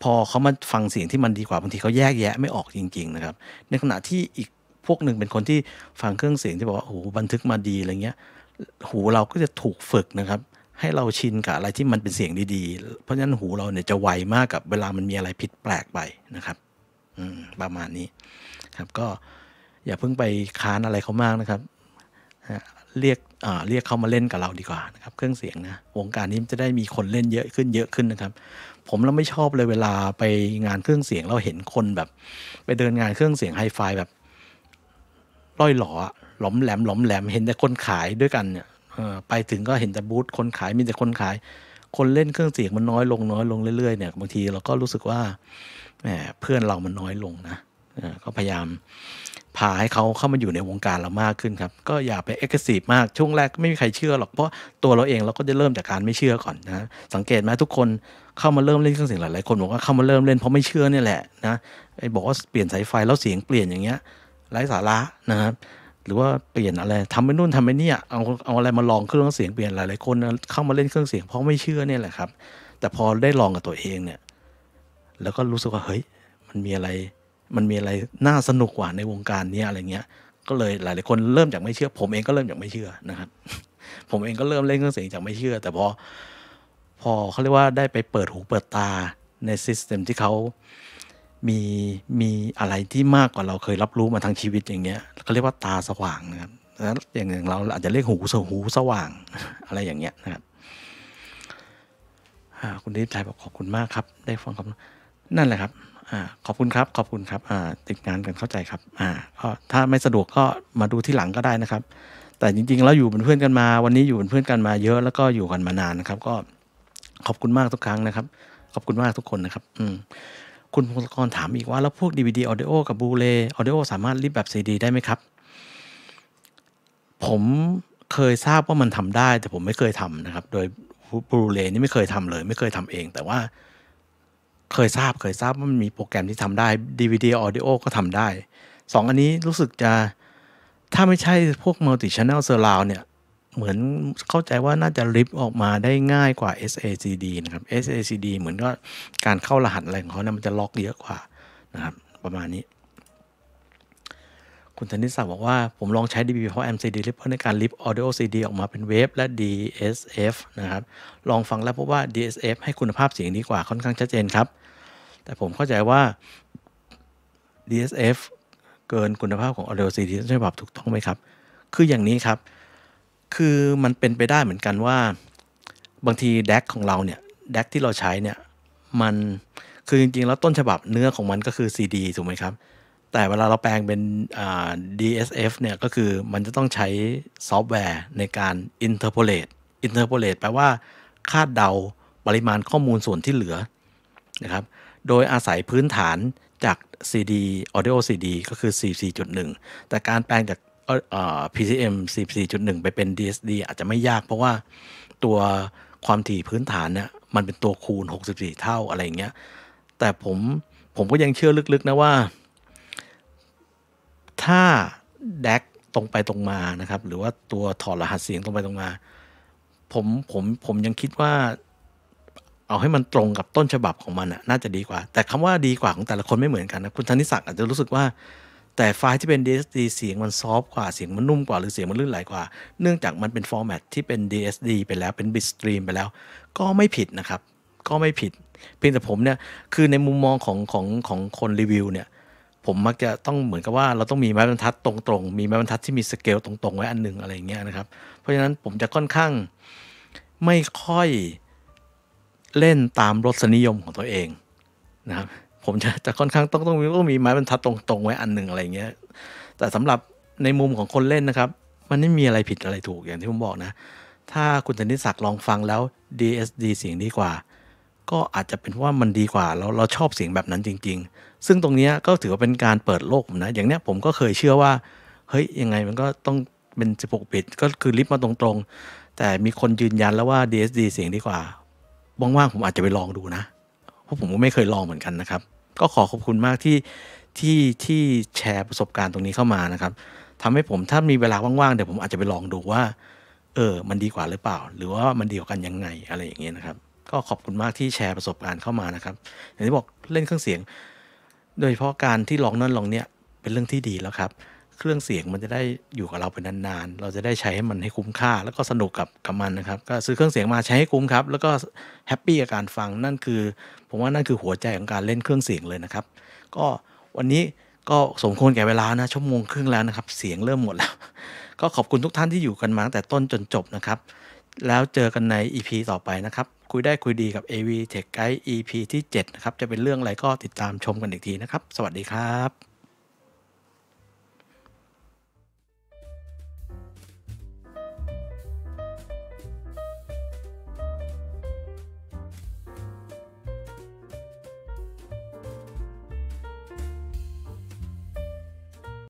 พอเขามาฟังเสียงที่มันดีกว่าบางทีเขาแยกแยะไม่ออกจริงๆนะครับในขณะที่อีกพวกหนึ่งเป็นคนที่ฟังเครื่องเสียงที่บอกว่าโอ้บันทึกมาดีอะไรเงี้ยหูเราก็จะถูกฝึกนะครับให้เราชินกับอะไรที่มันเป็นเสียงดีๆเพราะฉะนั้นหูเราเนี่ยจะไวมากกับเวลามันมีอะไรผิดแปลกไปนะครับประมาณนี้ครับก็อย่าเพิ่งไปค้านอะไรเขามากนะครับเรียกเรียกเขามาเล่นกับเราดีกว่านะครับเครื่องเสียงนะวงการนี้จะได้มีคนเล่นเยอะขึ้นเยอะขึ้นนะครับผมเราไม่ชอบเลยเวลาไปงานเครื่องเสียงเราเห็นคนแบบไปเดินงานเครื่องเสียงไฮไฟแบบร่อยหล่อหลอมแหลมหลอมแหลมเห็นแต่คนขายด้วยกันเนี่ยไปถึงก็เห็นแต่บูธคนขายมีแต่คนขาย คนเล่นเครื่องเสียงมันน้อยลงน้อยลงเรื่อยๆเนี่ยบางทีเราก็รู้สึกว่าแหมเพื่อนเรามันน้อยลงนะก็พยายามพาให้เขาเข้ามาอยู่ในวงการเรามากขึ้นครับก็อย่าไปเอ็กซ์ซีฟมากช่วงแรกไม่มีใครเชื่อหรอกเพราะตัวเราเองเราก็จะเริ่มจากการไม่เชื่อก่อนนะสังเกตไหมทุกคนเข้ามาเริ่มเล่นเครื่องเสียงหลายๆคนบอกว่าเข้ามาเริ่มเล่นเพราะไม่เชื่อเนี่ยแหละนะไอ้บอกว่าเปลี่ยนสายไฟแล้วเสียงเปลี่ยนอย่างเงี้ยไร้สาระนะครับหรือว่าเปลี่ยนอะไรทำไปนู่นทำไปนี่เอาเอาอะไรมาลองเครื่องเสียงเปลี่ยนหลายๆคนเข้ามาเล่นเครื่องเสียงเพราะไม่เชื่อเนี่ยแหละครับแต่พอได้ลองกับตัวเองเนี่ยแล้วก็รู้สึกว่าเฮ้ยมันมีอะไรมันมีอะไรน่าสนุกกว่าในวงการนี้อะไรเงี้ยก็เลยหลายๆคนเริ่มจากไม่เชื่อผมเองก็เริ่มจากไม่เชื่อนะครับผมเองก็เริ่มเล่นเครื่องเสียงจากไม่เชื่อแต่พอพอเขาเรียกว่าได้ไปเปิดหูเปิดตาในซิสเต็มที่เขามีมีอะไรที่มากกว่าเราเคยรับรู้มาทางชีวิตอย่างเงี้ยเขาเรียกว่าตาสว่างนะครับอย่างอย่างเราอาจจะเรียกหูหูสว่างอะไรอย่างเงี้ยนะครับคุณดิ๊บชายบอกขอบคุณมากครับได้ฟังคำนั่นแหละครับขอบคุณครับขอบคุณครับติดงานกันเข้าใจครับถ้าไม่สะดวกก็มาดูที่หลังก็ได้นะครับแต่จริงๆแล้วอยู่เป็นเพื่อนกันมาวันนี้อยู่เป็นเพื่อนกันมาเยอะแล้วก็อยู่กันมานานนะครับก็ขอบคุณมากทุกครั้งนะครับขอบคุณมากทุกคนนะครับคุณพงศกรถามอีกว่าแล้วพวก ดี วี ดี Audio กับ Blu-ray Audio สามารถรีบแบบ ซี ดี ได้ไหมครับผมเคยทราบว่ามันทำได้แต่ผมไม่เคยทำนะครับโดย Blu-ray นี่ไม่เคยทำเลยไม่เคยทำเองแต่ว่าเคยทราบเคยทราบว่ามันมีโปรแกรมที่ทำได้ ดี วี ดี Audio ก็ทำได้สองอันนี้รู้สึกจะถ้าไม่ใช่พวก Multi Channel Surround เนี่ยเหมือนเข้าใจว่าน่าจะริบออกมาได้ง่ายกว่า แซค ดี นะครับ แซค ดี เหมือนก็การเข้ารหัสอะไรของเขาเนี่ยมันจะล็อกเยอะกว่านะครับประมาณนี้คุณธนิศักดิ์บอกว่าผมลองใช้ dBpoweramp ซี ดี Ripper ในการริบ Audio ซี ดี ออกมาเป็นเวฟและ ดี เอส เอฟ นะครับลองฟังแล้วพบว่า ดี เอส เอฟ ให้คุณภาพเสียงดีกว่าค่อนข้างชัดเจนครับแต่ผมเข้าใจว่า ดี เอส เอฟ เกินคุณภาพของ Audio ซี ดี ฉบับถูกต้องไหมครับคืออย่างนี้ครับคือมันเป็นไปได้เหมือนกันว่าบางทีแดกของเราเนี่ยแดกที่เราใช้เนี่ยมันคือจริงๆแล้วต้นฉบับเนื้อของมันก็คือ ซี ดี ถูกไหมครับแต่เวลาเราแปลงเป็น ดี เอส เอฟ เนี่ยก็คือมันจะต้องใช้ซอฟต์แวร์ในการ interpolate interpolate แปลว่าคาดเดาปริมาณข้อมูลส่วนที่เหลือนะครับโดยอาศัยพื้นฐานจาก ซี ดี Audio ซี ดี ก็คือ สี่สิบสี่จุดหนึ่ง แต่การแปลงจากพี ซี เอ็ม สี่สิบสี่จุดหนึ่ง ไปเป็น ดี เอส ดี อาจจะไม่ยากเพราะว่าตัวความถี่พื้นฐานเนี่ยมันเป็นตัวคูณหกสิบสี่เท่าอะไรอย่างเงี้ยแต่ผมผมก็ยังเชื่อลึกๆนะว่าถ้า ดี เอ ซี ตรงไปตรงมานะครับหรือว่าตัวถอดรหัสเสียงตรงไปตรงมาผมผมผมยังคิดว่าเอาให้มันตรงกับต้นฉบับของมันน่าจะดีกว่าแต่คำว่าดีกว่าของแต่ละคนไม่เหมือนกันนะคุณธนิศักดิ์อาจจะรู้สึกว่าแต่ไฟล์ที่เป็น ดี เอส ดี เสียงมันซอฟต์กว่าเสียงมันนุ่มกว่าหรือเสียงมันลื่นไหลกว่าเนื่องจากมันเป็นฟอร์แมตที่เป็น ดี เอส ดี ไปแล้วเป็น bitstream ไปแล้วก็ไม่ผิดนะครับก็ไม่ผิดเพียงแต่ผมเนี่ยคือในมุมมองของของของคนรีวิวเนี่ยผมมักจะต้องเหมือนกับว่าเราต้องมีไม้บรรทัดตรงๆมีไม้บรรทัดที่มีสเกลตรงๆไว้อันนึงอะไรอย่างเงี้ยนะครับเพราะฉะนั้นผมจะค่อนข้างไม่ค่อยเล่นตามรสนิยมของตัวเองนะครับผมจะจะค่อนข้างต้องต้องมีต้องมีไม้บรรทัดตรงๆไว้อันหนึ่งอะไรเงี้ยแต่สำหรับในมุมของคนเล่นนะครับมันไม่มีอะไรผิดอะไรถูกอย่างที่ผมบอกนะถ้าคุณธนิศักดิ์ลองฟังแล้ว ดี เอส ดี เสียงดีกว่าก็อาจจะเป็นว่ามันดีกว่าแล้วเราชอบเสียงแบบนั้นจริงๆซึ่งตรงนี้ก็ถือว่าเป็นการเปิดโลกผมนะอย่างเนี้ยผมก็เคยเชื่อว่าเฮ้ยยังไงมันก็ต้องเป็นสิบหกบิตก็คือลิฟต์มาตรงๆแต่มีคนยืนยันแล้วว่า ดี เอส ดี เสียงดีกว่าว่างๆผมอาจจะไปลองดูนะเพราะผมก็ไม่เคยลองเหมือนกันนะครับก็ขอขอบคุณมากที่ที่ที่แชร์ประสบการณ์ตรงนี้เข้ามานะครับทำให้ผมถ้ามีเวลาว่างๆเดี๋ยวผมอาจจะไปลองดูว่าเออมันดีกว่าหรือเปล่าหรือว่ามันดีกว่ากันยังไงอะไรอย่างเงี้ยนะครับก็ขอบคุณมากที่แชร์ประสบการณ์เข้ามานะครับอย่างที่บอกเล่นเครื่องเสียงโดยเฉพาะการที่ลองนั่นลองเนี้ยเป็นเรื่องที่ดีแล้วครับเครื่องเสียงมันจะได้อยู่กับเราไปนานๆเราจะได้ใช้ให้มันให้คุ้มค่าแล้วก็สนุกกับกับมันนะครับก็ซื้อเครื่องเสียงมาใช้ให้คุ้มครับแล้วก็แฮปปี้กับการฟังนั่นคือผมว่านั่นคือหัวใจของการเล่นเครื่องเสียงเลยนะครับก็วันนี้ก็สมควรแก่เวลานะชั่วโมงครึ่งแล้วนะครับเสียงเริ่มหมดแล้วก็ขอบคุณทุกท่านที่อยู่กันมาตั้งแต่ต้นจนจบนะครับแล้วเจอกันใน อี พี ต่อไปนะครับคุยได้คุยดีกับ เอ วี Tech Guide อี พี ที่เจ็ดนะครับจะเป็นเรื่องอะไรก็ติดตามชมกันอีกทีนะครับสวัสดีครับ